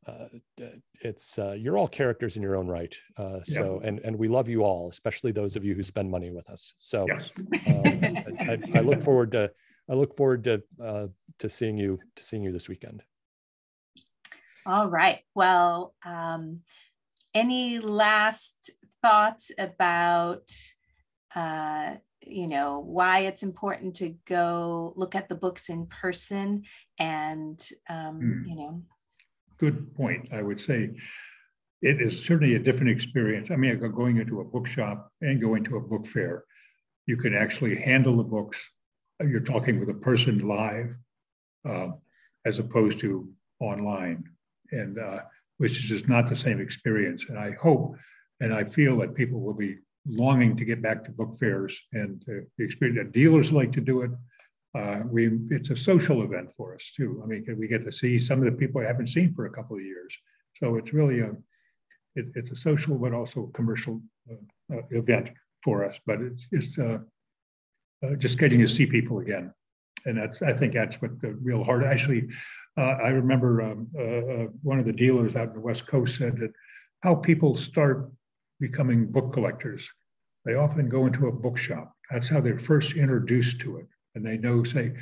uh, it's uh, you're all characters in your own right. Uh, so yeah. and and we love you all, especially those of you who spend money with us. So yes. um, I, I, I look forward to I look forward to uh, to seeing you to seeing you this weekend. All right. Well, um, any last thoughts about, uh, you know, why it's important to go look at the books in person and, um, mm. you know. Good point. I would say it is certainly a different experience. I mean, going into a bookshop and going to a book fair, you can actually handle the books. You're talking with a person live uh, as opposed to online, and uh, which is just not the same experience. And I hope and I feel that people will be longing to get back to book fairs and uh, the experience that dealers like to do it. Uh, we it's a social event for us too. I mean, we get to see some of the people I haven't seen for a couple of years. So it's really a it, it's a social but also a commercial uh, uh, event for us. But it's it's uh, uh, just getting to see people again, and that's I think that's what the real heart actually. Uh, I remember um, uh, one of the dealers out in the West Coast said that how people start becoming book collectors. They often go into a bookshop. That's how they're first introduced to it. And they know, say,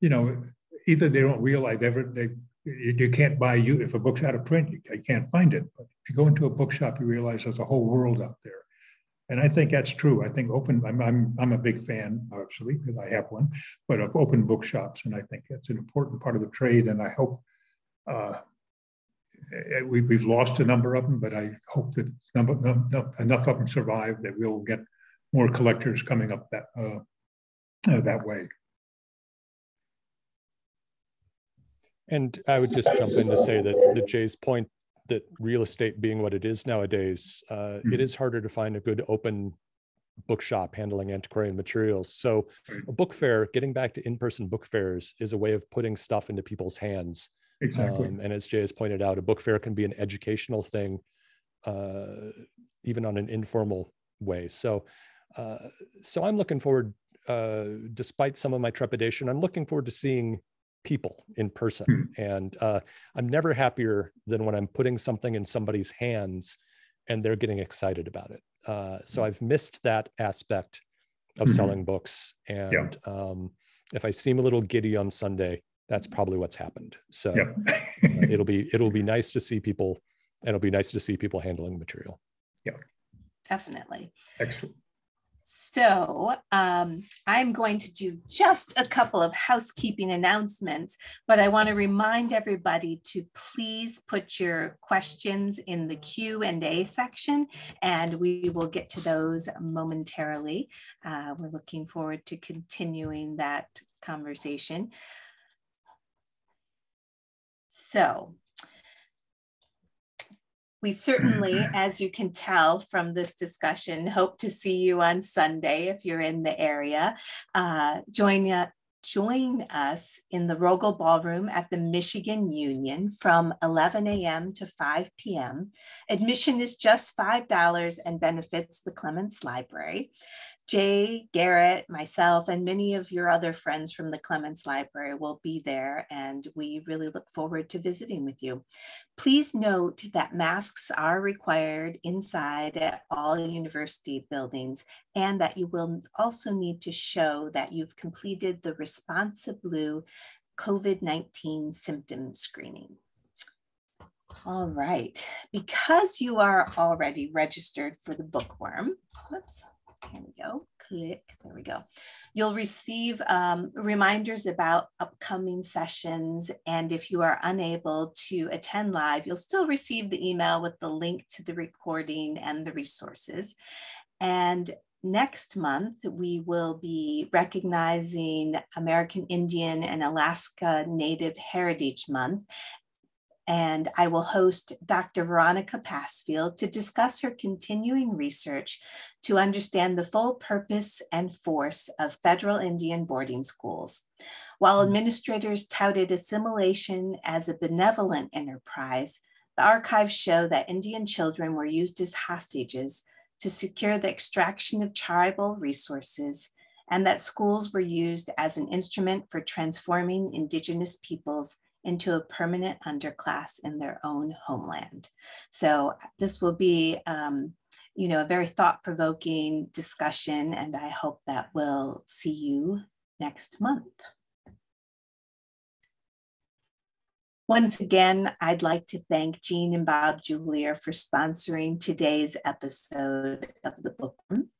you know, either they don't realize ever, they, you can't buy you, if a book's out of print, you can't find it. But if you go into a bookshop, you realize there's a whole world out there. And I think that's true. I think open, I'm, I'm, I'm a big fan, obviously, because I have one, but of open bookshops. And I think that's an important part of the trade. And I hope uh, we, we've lost a number of them, but I hope that number, enough, enough of them survive that we'll get more collectors coming up that, uh, uh, that way. And I would just jump in to say that, that Jay's point that real estate being what it is nowadays, uh, mm-hmm. it is harder to find a good open bookshop handling antiquarian materials. So a book fair, getting back to in-person book fairs is a way of putting stuff into people's hands. Exactly. Um, and as Jay has pointed out, a book fair can be an educational thing, uh, even on an informal way. So, uh, so I'm looking forward, uh, despite some of my trepidation, I'm looking forward to seeing people in person. And uh, I'm never happier than when I'm putting something in somebody's hands and they're getting excited about it. Uh, so I've missed that aspect of mm-hmm. selling books. And yeah. um, if I seem a little giddy on Sunday, that's probably what's happened. So yeah. uh, it'll be, it'll be nice to see people, and it'll be nice to see people handling material. Yeah, definitely. Excellent. So um, I'm going to do just a couple of housekeeping announcements, but I want to remind everybody to please put your questions in the Q and A section, and we will get to those momentarily. Uh, we're looking forward to continuing that conversation. So we certainly, as you can tell from this discussion, hope to see you on Sunday if you're in the area. Uh, join, uh, join us in the Rogel Ballroom at the Michigan Union from eleven A M to five P M Admission is just five dollars and benefits the Clements Library. Jay, Garrett, myself, and many of your other friends from the Clements Library will be there, and we really look forward to visiting with you. Please note that masks are required inside at all university buildings, and that you will also need to show that you've completed the ResponsibLU COVID nineteen symptom screening. All right, because you are already registered for the bookworm, whoops. There we go, click, there we go. You'll receive um, reminders about upcoming sessions, and if you are unable to attend live, you'll still receive the email with the link to the recording and the resources. And next month, we will be recognizing American Indian and Alaska Native Heritage Month, and I will host Doctor Veronica Passfield to discuss her continuing research to understand the full purpose and force of federal Indian boarding schools. While administrators touted assimilation as a benevolent enterprise, the archives show that Indian children were used as hostages to secure the extraction of tribal resources, and that schools were used as an instrument for transforming indigenous peoples into a permanent underclass in their own homeland. So this will be, um, you know, a very thought-provoking discussion, and I hope that we'll see you next month. Once again, I'd like to thank Jean and Bob Julier for sponsoring today's episode of the Bookworm,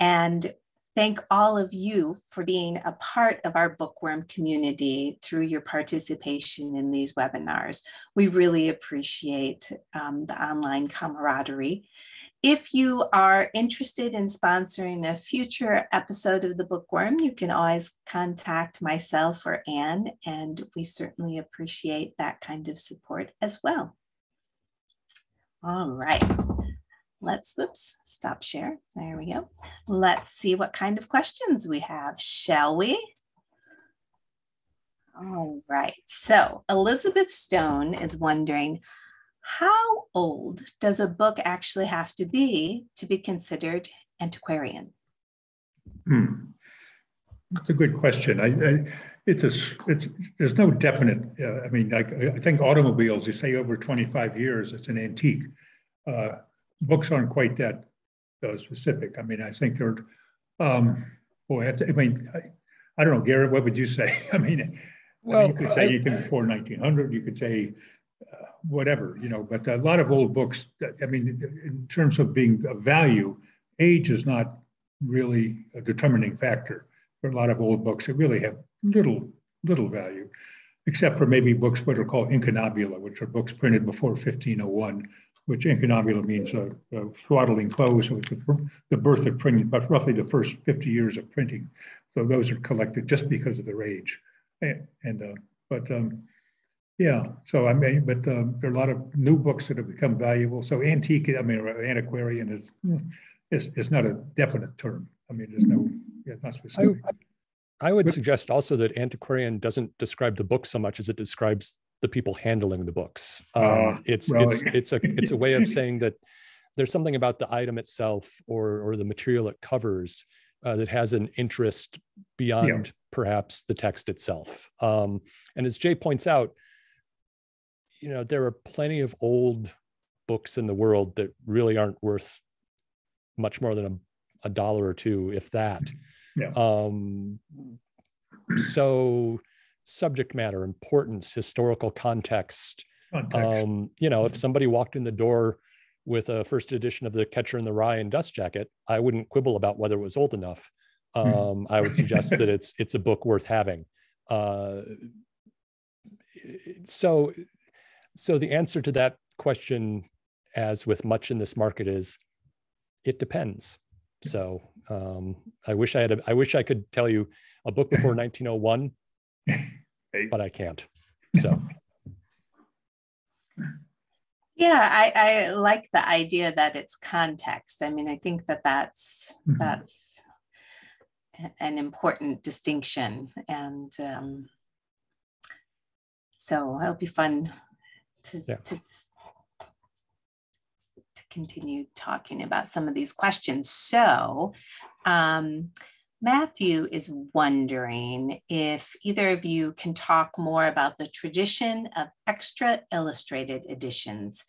and thank all of you for being a part of our Bookworm community through your participation in these webinars. We really appreciate um, the online camaraderie. If you are interested in sponsoring a future episode of the Bookworm, you can always contact myself or Ann, and we certainly appreciate that kind of support as well. All right, let's, whoops, stop share. There we go. Let's see what kind of questions we have, shall we? All right, so Elizabeth Stone is wondering, how old does a book actually have to be to be considered antiquarian? Hmm. That's a good question. I, I, it's a, it's, there's no definite, uh, I mean, I, I think automobiles, you say over twenty-five years, it's an antique. Uh, books aren't quite that uh, specific. I mean, I think they're, um, boy, I, to, I mean, I, I don't know, Garrett, what would you say? I mean, well, I mean, you could say I, anything before nineteen hundred, you could say, Uh, whatever, you know, but a lot of old books, I mean, in terms of being of value, age is not really a determining factor for a lot of old books that really have little, little value, except for maybe books what are called inconabula, which are books printed before fifteen oh one, which inconabula means a, a throttling close, so it's the, the birth of printing, but roughly the first fifty years of printing. So those are collected just because of their age. And, and uh, but, um, yeah, so I mean, but um, there are a lot of new books that have become valuable. So antique, I mean, antiquarian is is, is not a definite term. I mean, there's no, yeah, not specific. I, I would but, suggest also that antiquarian doesn't describe the book so much as it describes the people handling the books. Um, uh, it's well, it's it's a it's a way of saying that there's something about the item itself or or the material it covers uh, that has an interest beyond yeah. perhaps the text itself. Um, and as Jay points out, you know, there are plenty of old books in the world that really aren't worth much more than a, a dollar or two, if that. Yeah. Um, so subject matter, importance, historical context. context. Um, you know, if somebody walked in the door with a first edition of The Catcher in the Rye and Dust Jacket, I wouldn't quibble about whether it was old enough. Um, mm. I would suggest that it's it's a book worth having. Uh, so. So the answer to that question, as with much in this market, is it depends. So um, I wish I had. A, I wish I could tell you a book before nineteen oh one, but I can't. So yeah, I, I like the idea that it's context. I mean, I think that that's mm-hmm. that's an important distinction, and um, so it'll be fun. To, yeah. to, to continue talking about some of these questions. So um, Matthew is wondering if either of you can talk more about the tradition of extra illustrated editions.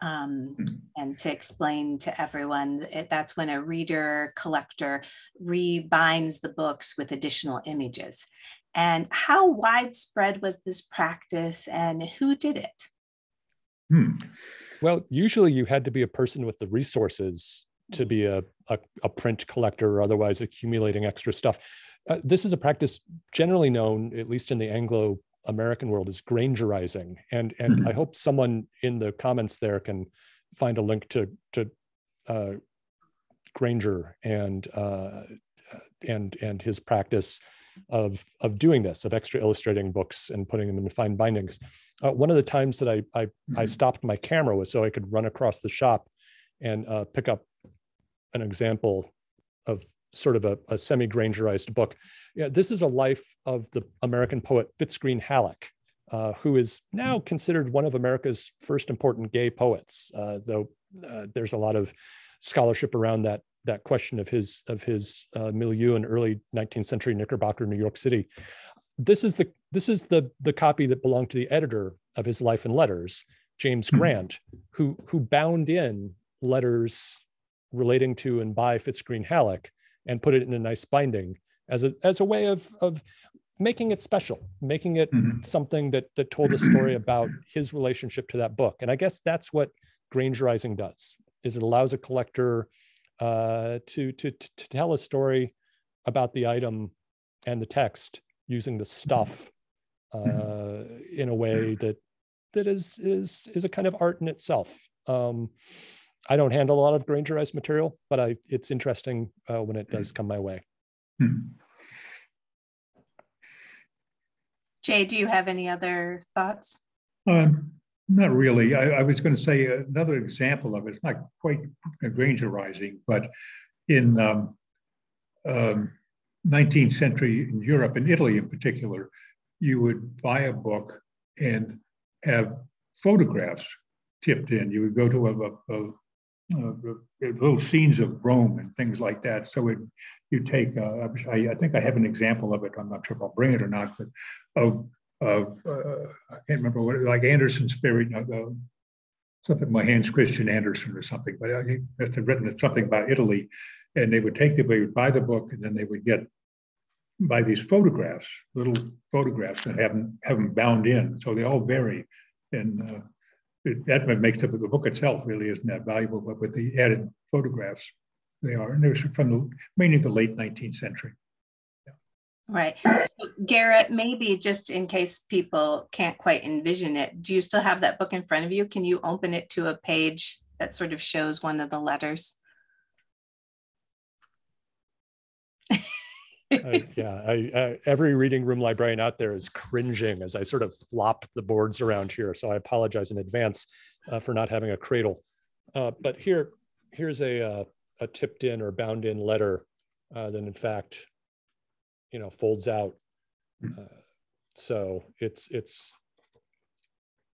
Um, and to explain to everyone, that's when a reader collector rebinds the books with additional images. And how widespread was this practice and who did it? Hmm. Well, usually you had to be a person with the resources to be a, a, a print collector or otherwise accumulating extra stuff. Uh, this is a practice generally known, at least in the Anglo-American world, as Grangerizing. And, and mm-hmm. I hope someone in the comments there can find a link to, to uh, Granger and, uh, and, and his practice of, of doing this, of extra illustrating books and putting them into fine bindings. Uh, one of the times that I, I, mm-hmm. I stopped my camera was so I could run across the shop and uh, pick up an example of sort of a, a semi-Grangerized book. Yeah, this is a life of the American poet Fitz Green Halleck, uh, who is now considered one of America's first important gay poets, uh, though uh, there's a lot of scholarship around that that question of his of his uh, milieu in early nineteenth century Knickerbocker, New York City. This is the this is the the copy that belonged to the editor of his Life and Letters, James Grant, who who bound in letters relating to and by Fitz Green Halleck and put it in a nice binding as a as a way of of making it special, making it mm-hmm. something that that told a story about his relationship to that book. And I guess that's what Grangerizing does, is it allows a collector uh, to, to, to tell a story about the item and the text using the stuff uh, mm-hmm. in a way that that is, is, is a kind of art in itself. Um, I don't handle a lot of Grangerized material, but I, it's interesting uh, when it does come my way. Mm-hmm. Jay, do you have any other thoughts? Um, not really. I, I was going to say another example of it. It's not quite Grangerizing, but in um, um, nineteenth century in Europe, in Italy in particular, you would buy a book and have photographs tipped in. You would go to a, a, a, a little scenes of Rome and things like that. So it You take, uh, I, I think I have an example of it. I'm not sure if I'll bring it or not, but of, of uh, I can't remember what, like Andersen's fairy, uh, something by Hans Christian Andersen or something, but he must have written something about Italy. And they would take the, they would buy the book, and then they would get, buy these photographs, little photographs, and have them, have them bound in. So they all vary. And uh, it, that makes the, the book itself really isn't that valuable, but with the added photographs, they are, and they're from the, mainly the late nineteenth century. Yeah. Right. So Garrett, maybe just in case people can't quite envision it, do you still have that book in front of you? Can you open it to a page that sort of shows one of the letters? uh, yeah, I, uh, every reading room librarian out there is cringing as I sort of flop the boards around here. So I apologize in advance uh, for not having a cradle. Uh, but here, here's a... Uh, a tipped in or bound in letter uh, that in fact, you know, folds out. Uh, so it's it's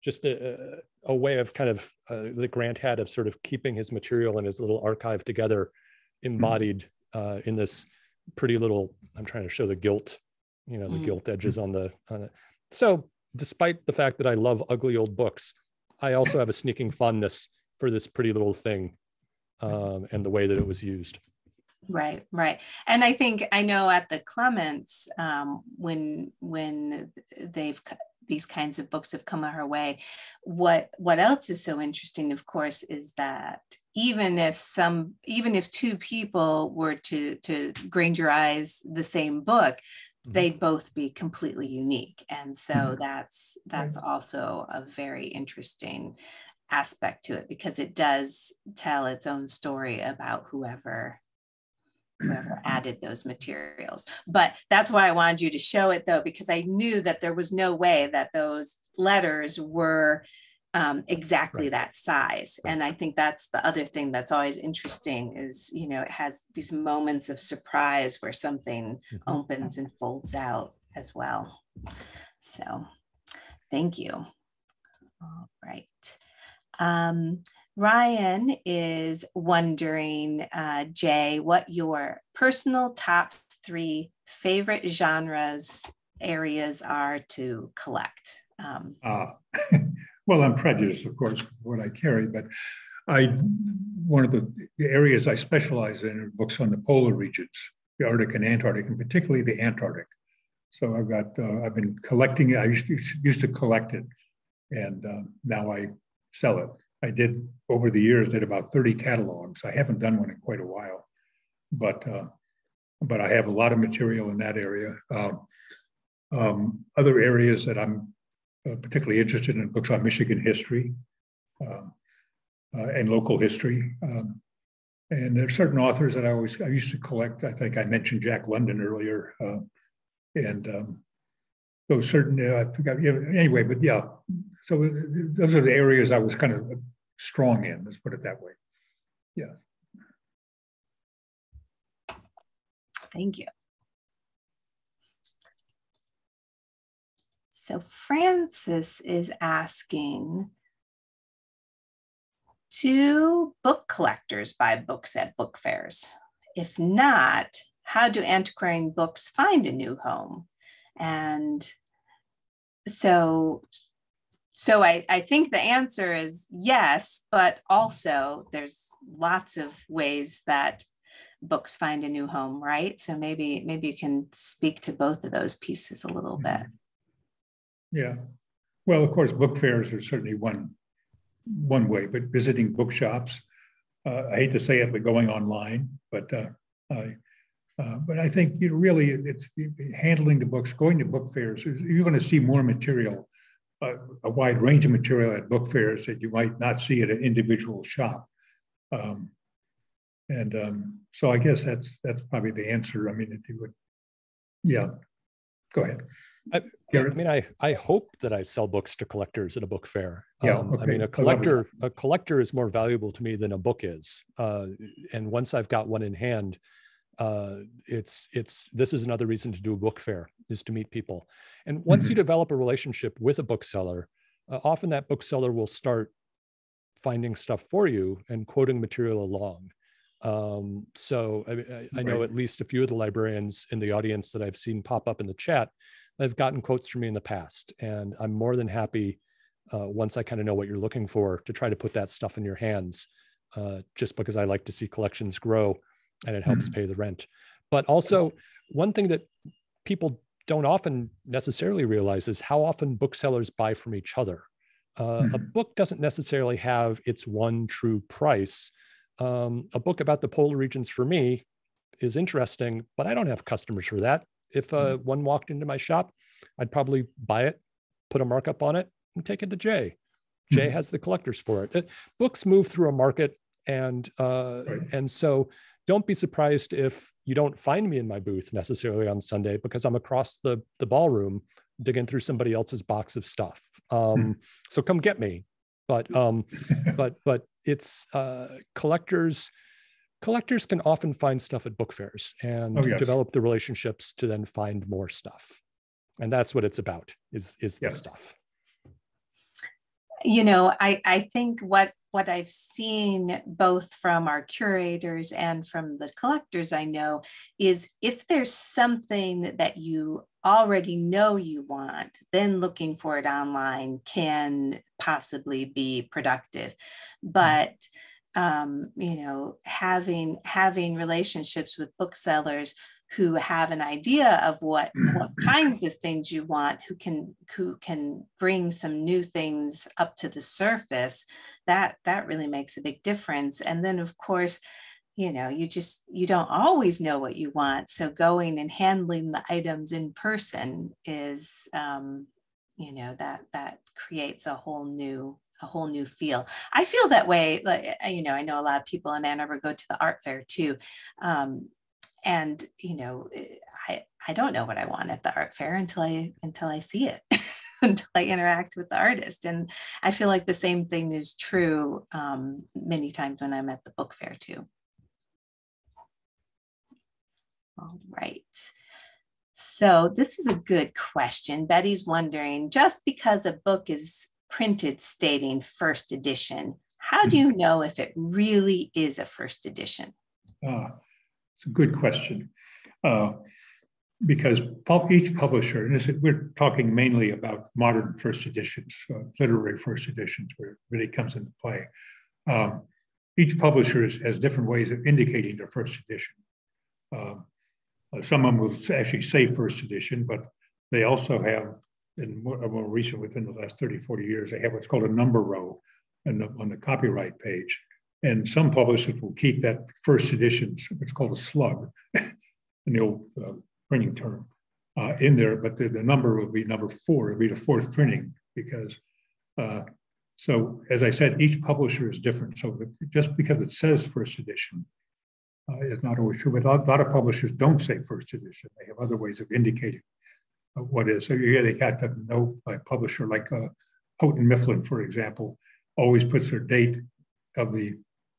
just a, a way of kind of uh, the Grant had of sort of keeping his material and his little archive together, embodied uh, in this pretty little, I'm trying to show the gilt, you know, the mm. gilt edges on the, on it. So despite the fact that I love ugly old books, I also have a sneaking fondness for this pretty little thing Um, and the way that it was used. Right, right. And I think, I know at the Clements, um, when when they've, these kinds of books have come our way, what what else is so interesting, of course, is that even if some, even if two people were to, to Grangerize the same book, mm-hmm. they'd both be completely unique. And so mm-hmm. that's, that's right. also a very interesting aspect to it, because it does tell its own story about whoever whoever added those materials. But that's why I wanted you to show it, though, because I knew that there was no way that those letters were um, exactly right. that size. And I think that's the other thing that's always interesting is, you know, it has these moments of surprise where something mm-hmm. opens and folds out as well. So thank you. All right. Um, Ryan is wondering, uh, Jay, what your personal top three favorite genres, areas are to collect? Um, uh, well, I'm prejudiced, of course, what I carry, but I, one of the, the areas I specialize in are books on the polar regions, the Arctic and Antarctic, and particularly the Antarctic. So I've got, uh, I've been collecting it. I used to, used to collect it, and uh, now I sell it. I did, over the years, did about thirty catalogs. I haven't done one in quite a while, but uh, but I have a lot of material in that area. Um, um, other areas that I'm uh, particularly interested in, books on Michigan history um, uh, and local history. Um, and there are certain authors that I always, I used to collect. I think I mentioned Jack London earlier. Uh, and um, so certain, uh, I forgot, yeah, anyway, but yeah. So those are the areas I was kind of strong in, let's put it that way. Yeah. Thank you. So Francis is asking to book collectors buy books at book fairs? If not, how do antiquarian books find a new home? And so, so I, I think the answer is yes, but also there's lots of ways that books find a new home, right? So maybe, maybe you can speak to both of those pieces a little bit. Yeah. Well, of course, book fairs are certainly one, one way, but visiting bookshops, uh, I hate to say it, but going online, but uh, I, uh, but I think you really it's handling the books, going to book fairs, you're going to see more material, uh, a wide range of material at book fairs that you might not see at an individual shop. Um, and um, so I guess that's that's probably the answer. I mean, if you would, yeah, go ahead. I, I mean, I, I hope that I sell books to collectors at a book fair. Yeah, um, okay. I mean, a collector a collector is more valuable to me than a book is. Uh, and once I've got one in hand, uh, it's it's this is another reason to do a book fair, is to meet people. And once mm-hmm. you develop a relationship with a bookseller, uh, often that bookseller will start finding stuff for you and quoting material along. Um, so I, I know right. at least a few of the librarians in the audience that I've seen pop up in the chat, they've gotten quotes from me in the past, and I'm more than happy uh, once I kind of know what you're looking for to try to put that stuff in your hands, uh, just because I like to see collections grow and it helps mm-hmm. pay the rent. But also one thing that people don't often necessarily realize is how often booksellers buy from each other. Uh, mm-hmm. A book doesn't necessarily have its one true price. Um, a book about the polar regions for me is interesting, but I don't have customers for that. If uh, one walked into my shop, I'd probably buy it, put a markup on it, and take it to Jay. Jay mm-hmm. has the collectors for it. Uh, books move through a market, and uh, right. and so don't be surprised if you don't find me in my booth necessarily on Sunday, because I'm across the, the ballroom digging through somebody else's box of stuff. Um, mm-hmm. So come get me. But um, but but it's uh, collectors. Collectors can often find stuff at book fairs and oh, yes. develop the relationships to then find more stuff. And that's what it's about, is, is yeah. the stuff. You know, I, I think what, what I've seen both from our curators and from the collectors I know is if there's something that you already know you want, then looking for it online can possibly be productive. But mm-hmm. Um, you know, having having relationships with booksellers who have an idea of what what kinds of things you want, who can who can bring some new things up to the surface, that that really makes a big difference. And then, of course, you know, you just you don't always know what you want. So going and handling the items in person is, um, you know, that that creates a whole new. A whole new feel. I feel that way. Like, you know, I know a lot of people in Ann Arbor go to the art fair too. Um, and, you know, I, I don't know what I want at the art fair until I, until I see it, until I interact with the artist. And I feel like the same thing is true um, many times when I'm at the book fair too. All right. So this is a good question. Betty's wondering, just because a book is printed stating first edition, how do you know if it really is a first edition? Ah, it's a good question. Uh, because each publisher, and this is, we're talking mainly about modern first editions, uh, literary first editions, where it really comes into play. Um, each publisher is, has different ways of indicating their first edition. Uh, some of them will actually say first edition, but they also have in more, more recent, within the last thirty, forty years, they have what's called a number row on the, on the copyright page. And some publishers will keep that first edition, it's called a slug, in the old uh, printing term, uh, in there, but the, the number will be number four, it'll be the fourth printing, because, uh, so as I said, each publisher is different. So the, just because it says first edition uh, is not always true, but a lot, a lot of publishers don't say first edition. They have other ways of indicating what is. So you really have to know by publisher, like uh, Houghton Mifflin, for example, always puts their date of the,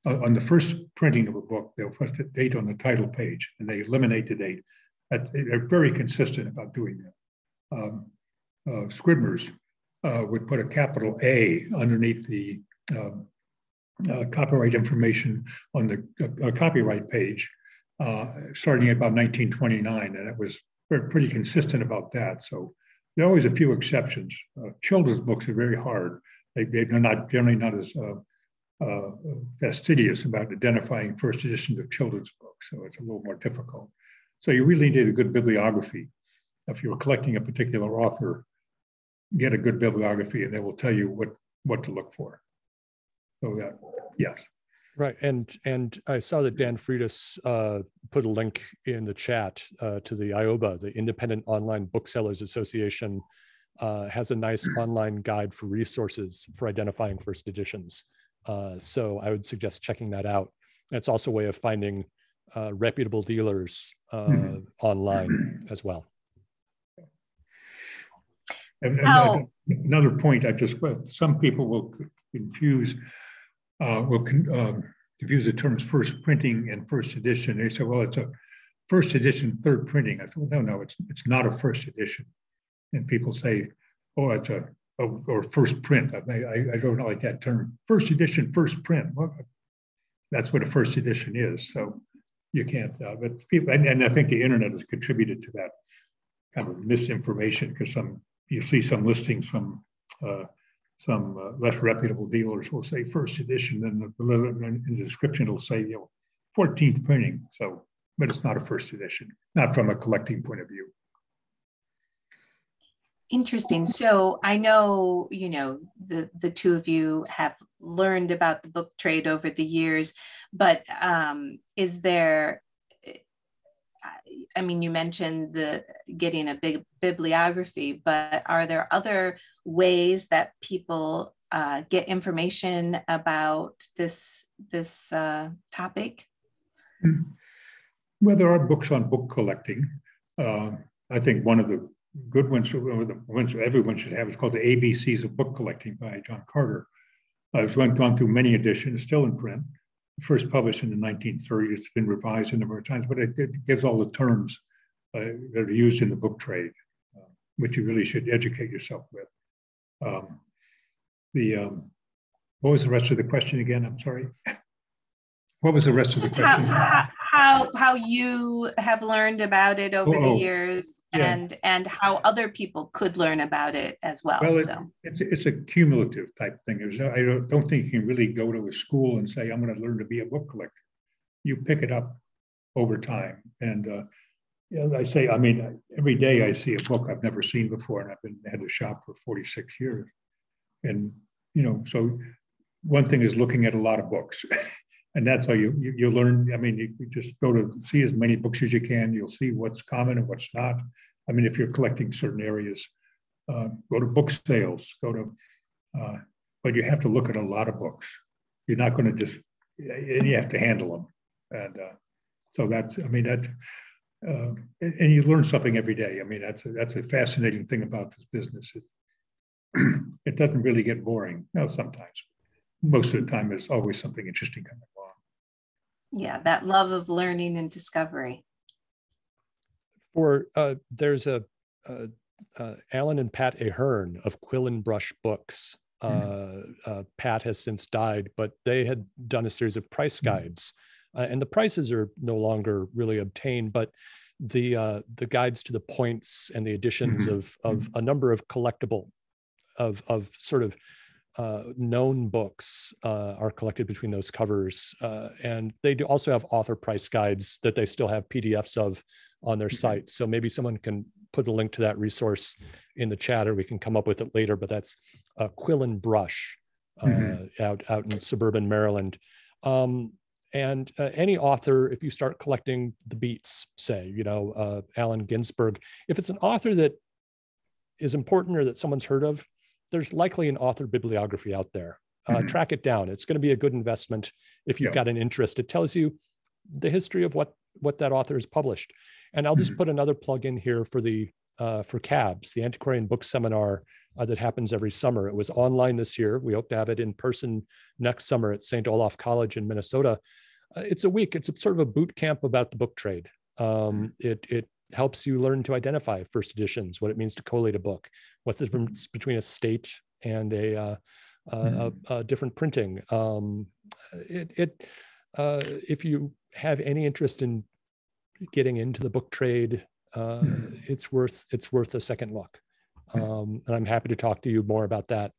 uh, on the first printing of a book, they'll put the date on the title page and they eliminate the date. That's, they're very consistent about doing that. Um, uh, Scribner's uh, would put a capital A underneath the um, uh, copyright information on the uh, copyright page, uh, starting at about nineteen twenty-nine, and it was pretty consistent about that. So there are always a few exceptions. Uh, children's books are very hard. They, they're not generally not as uh, uh, fastidious about identifying first editions of children's books, so it's a little more difficult. So you really need a good bibliography. If you were collecting a particular author, get a good bibliography, and they will tell you what what to look for. So that, yes. Right, and and I saw that Dan Freitas uh, put a link in the chat uh, to the I O B A, the Independent Online Booksellers Association, uh, has a nice online guide for resources for identifying first editions. Uh, so I would suggest checking that out. It's also a way of finding uh, reputable dealers uh, mm-hmm. online as well. And, and oh. Another point I just, well, some people will confuse uh, will con um, confuse the terms first printing and first edition. They say, well, it's a first edition, third printing. I said, well, no, no, it's it's not a first edition. And people say, oh, it's a, a or first print. I, I I don't like that term. First edition, first print. Well, that's what a first edition is. So you can't. Uh, but people, and, and I think the internet has contributed to that kind of misinformation, because some. You see some listings from uh, some uh, less reputable dealers will say first edition, and the, the, the description will say, you know, fourteenth printing. So, but it's not a first edition, not from a collecting point of view. Interesting. So I know, you know, the, the two of you have learned about the book trade over the years, but um, is there, I mean, you mentioned the getting a big bibliography, but are there other ways that people uh, get information about this this uh, topic? Well, there are books on book collecting. Uh, I think one of the good ones, one of the ones everyone should have, is called The A B Cs of Book Collecting by John Carter. I've gone through many editions, still in print. First published in the nineteen thirties, it's been revised a number of times, but it, it gives all the terms uh, that are used in the book trade, uh, which you really should educate yourself with. Um, the um, what was the rest of the question again? I'm sorry. What was the rest of the question? How how, how you have learned about it over oh, the years, yeah. and and how other people could learn about it as well. Well, so. it, it's it's a cumulative type thing. There's, I don't, don't think you can really go to a school and say, I'm going to learn to be a book collector. You pick it up over time, and uh, as I say, I mean, every day I see a book I've never seen before, and I've been had to shop for forty-six years, and you know, so one thing is looking at a lot of books. And that's how you, you, you learn. I mean, you, you just go to see as many books as you can. You'll see what's common and what's not. I mean, if you're collecting certain areas, uh, go to book sales, go to, uh, but you have to look at a lot of books. You're not gonna just, and you have to handle them. And uh, so that's, I mean, that, uh, and, and you learn something every day. I mean, that's a, that's a fascinating thing about this business. It, it doesn't really get boring. No, sometimes. Most of the time, there's always something interesting coming. Yeah, that love of learning and discovery. For uh, there's a uh, uh, Alan and Pat Ahern of Quill and Brush Books. Mm-hmm. uh, uh, Pat has since died, but they had done a series of price guides, mm-hmm. uh, and the prices are no longer really obtained. But the uh, the guides to the points and the editions mm-hmm. of of mm-hmm. a number of collectible, of of sort of. Uh, known books uh, are collected between those covers, uh, and they do also have author price guides that they still have P D Fs of on their site. So maybe someone can put a link to that resource in the chat, or we can come up with it later. But that's uh, Quill and Brush uh, mm-hmm. out out in suburban Maryland. Um, and uh, any author, if you start collecting the Beats, say, you know, uh, Allen Ginsberg, if it's an author that is important or that someone's heard of, there's likely an author bibliography out there. Uh, mm-hmm. Track it down. It's going to be a good investment if you've yeah. got an interest. It tells you the history of what, what that author has published. And I'll mm-hmm. just put another plug in here for the uh, for C A B S, the Antiquarian Book Seminar uh, that happens every summer. It was online this year. We hope to have it in person next summer at Saint Olaf College in Minnesota. Uh, it's a week. It's a, sort of a boot camp about the book trade. Um, mm-hmm. It it. helps you learn to identify first editions, what it means to collate a book, what's the difference between a state and a, uh, mm-hmm. a, a different printing, um, it, it uh, if you have any interest in getting into the book trade, uh, mm-hmm. it's worth it's worth a second look. Um, and I'm happy to talk to you more about that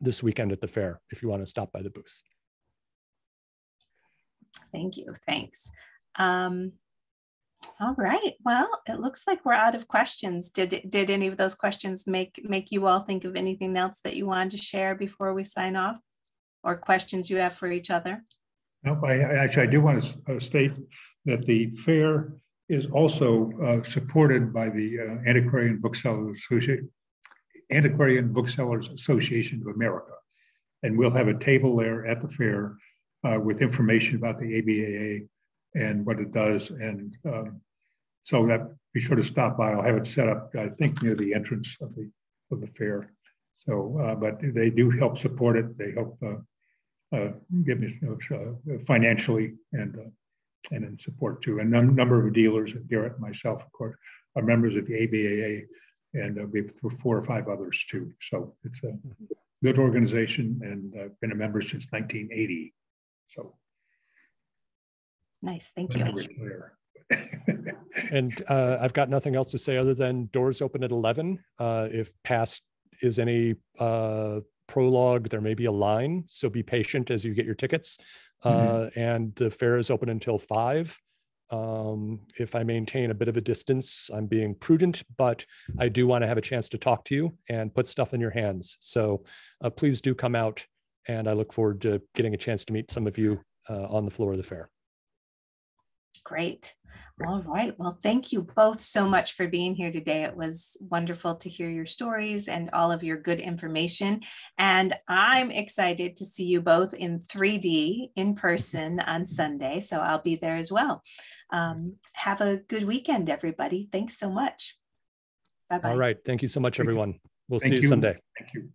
this weekend at the fair if you want to stop by the booth. Thank you. Thanks. Um, all right. Well, it looks like we're out of questions. Did did any of those questions make make you all think of anything else that you wanted to share before we sign off, or questions you have for each other? Nope. I, actually, I do want to state that the fair is also uh, supported by the uh, Antiquarian Booksellers Association, Antiquarian Booksellers Association of America, and we'll have a table there at the fair uh, with information about the A B A A and what it does, and um, so that be sure to stop by. I'll have it set up, I think, near the entrance of the of the fair. So, uh, but they do help support it. They help uh, uh, give me uh, financially and. Uh, and in support too. And a number of dealers, Garrett and myself, of course, are members of the A B A A, and uh, we have four or five others too. So it's a good organization, and I've uh, been a member since nineteen eighty. So. Nice, thank you. And uh, I've got nothing else to say other than doors open at eleven. Uh, if past is any uh, prologue, there may be a line, so be patient as you get your tickets. Uh, mm-hmm. And the fair is open until five. Um, if I maintain a bit of a distance, I'm being prudent, but I do want to have a chance to talk to you and put stuff in your hands. So uh, please do come out, and I look forward to getting a chance to meet some of you uh, on the floor of the fair. Great. All right. Well, thank you both so much for being here today. It was wonderful to hear your stories and all of your good information. And I'm excited to see you both in three D in person on Sunday. So I'll be there as well. Um, have a good weekend, everybody. Thanks so much. Bye-bye. All right. Thank you so much, everyone. We'll see you Sunday. Thank you.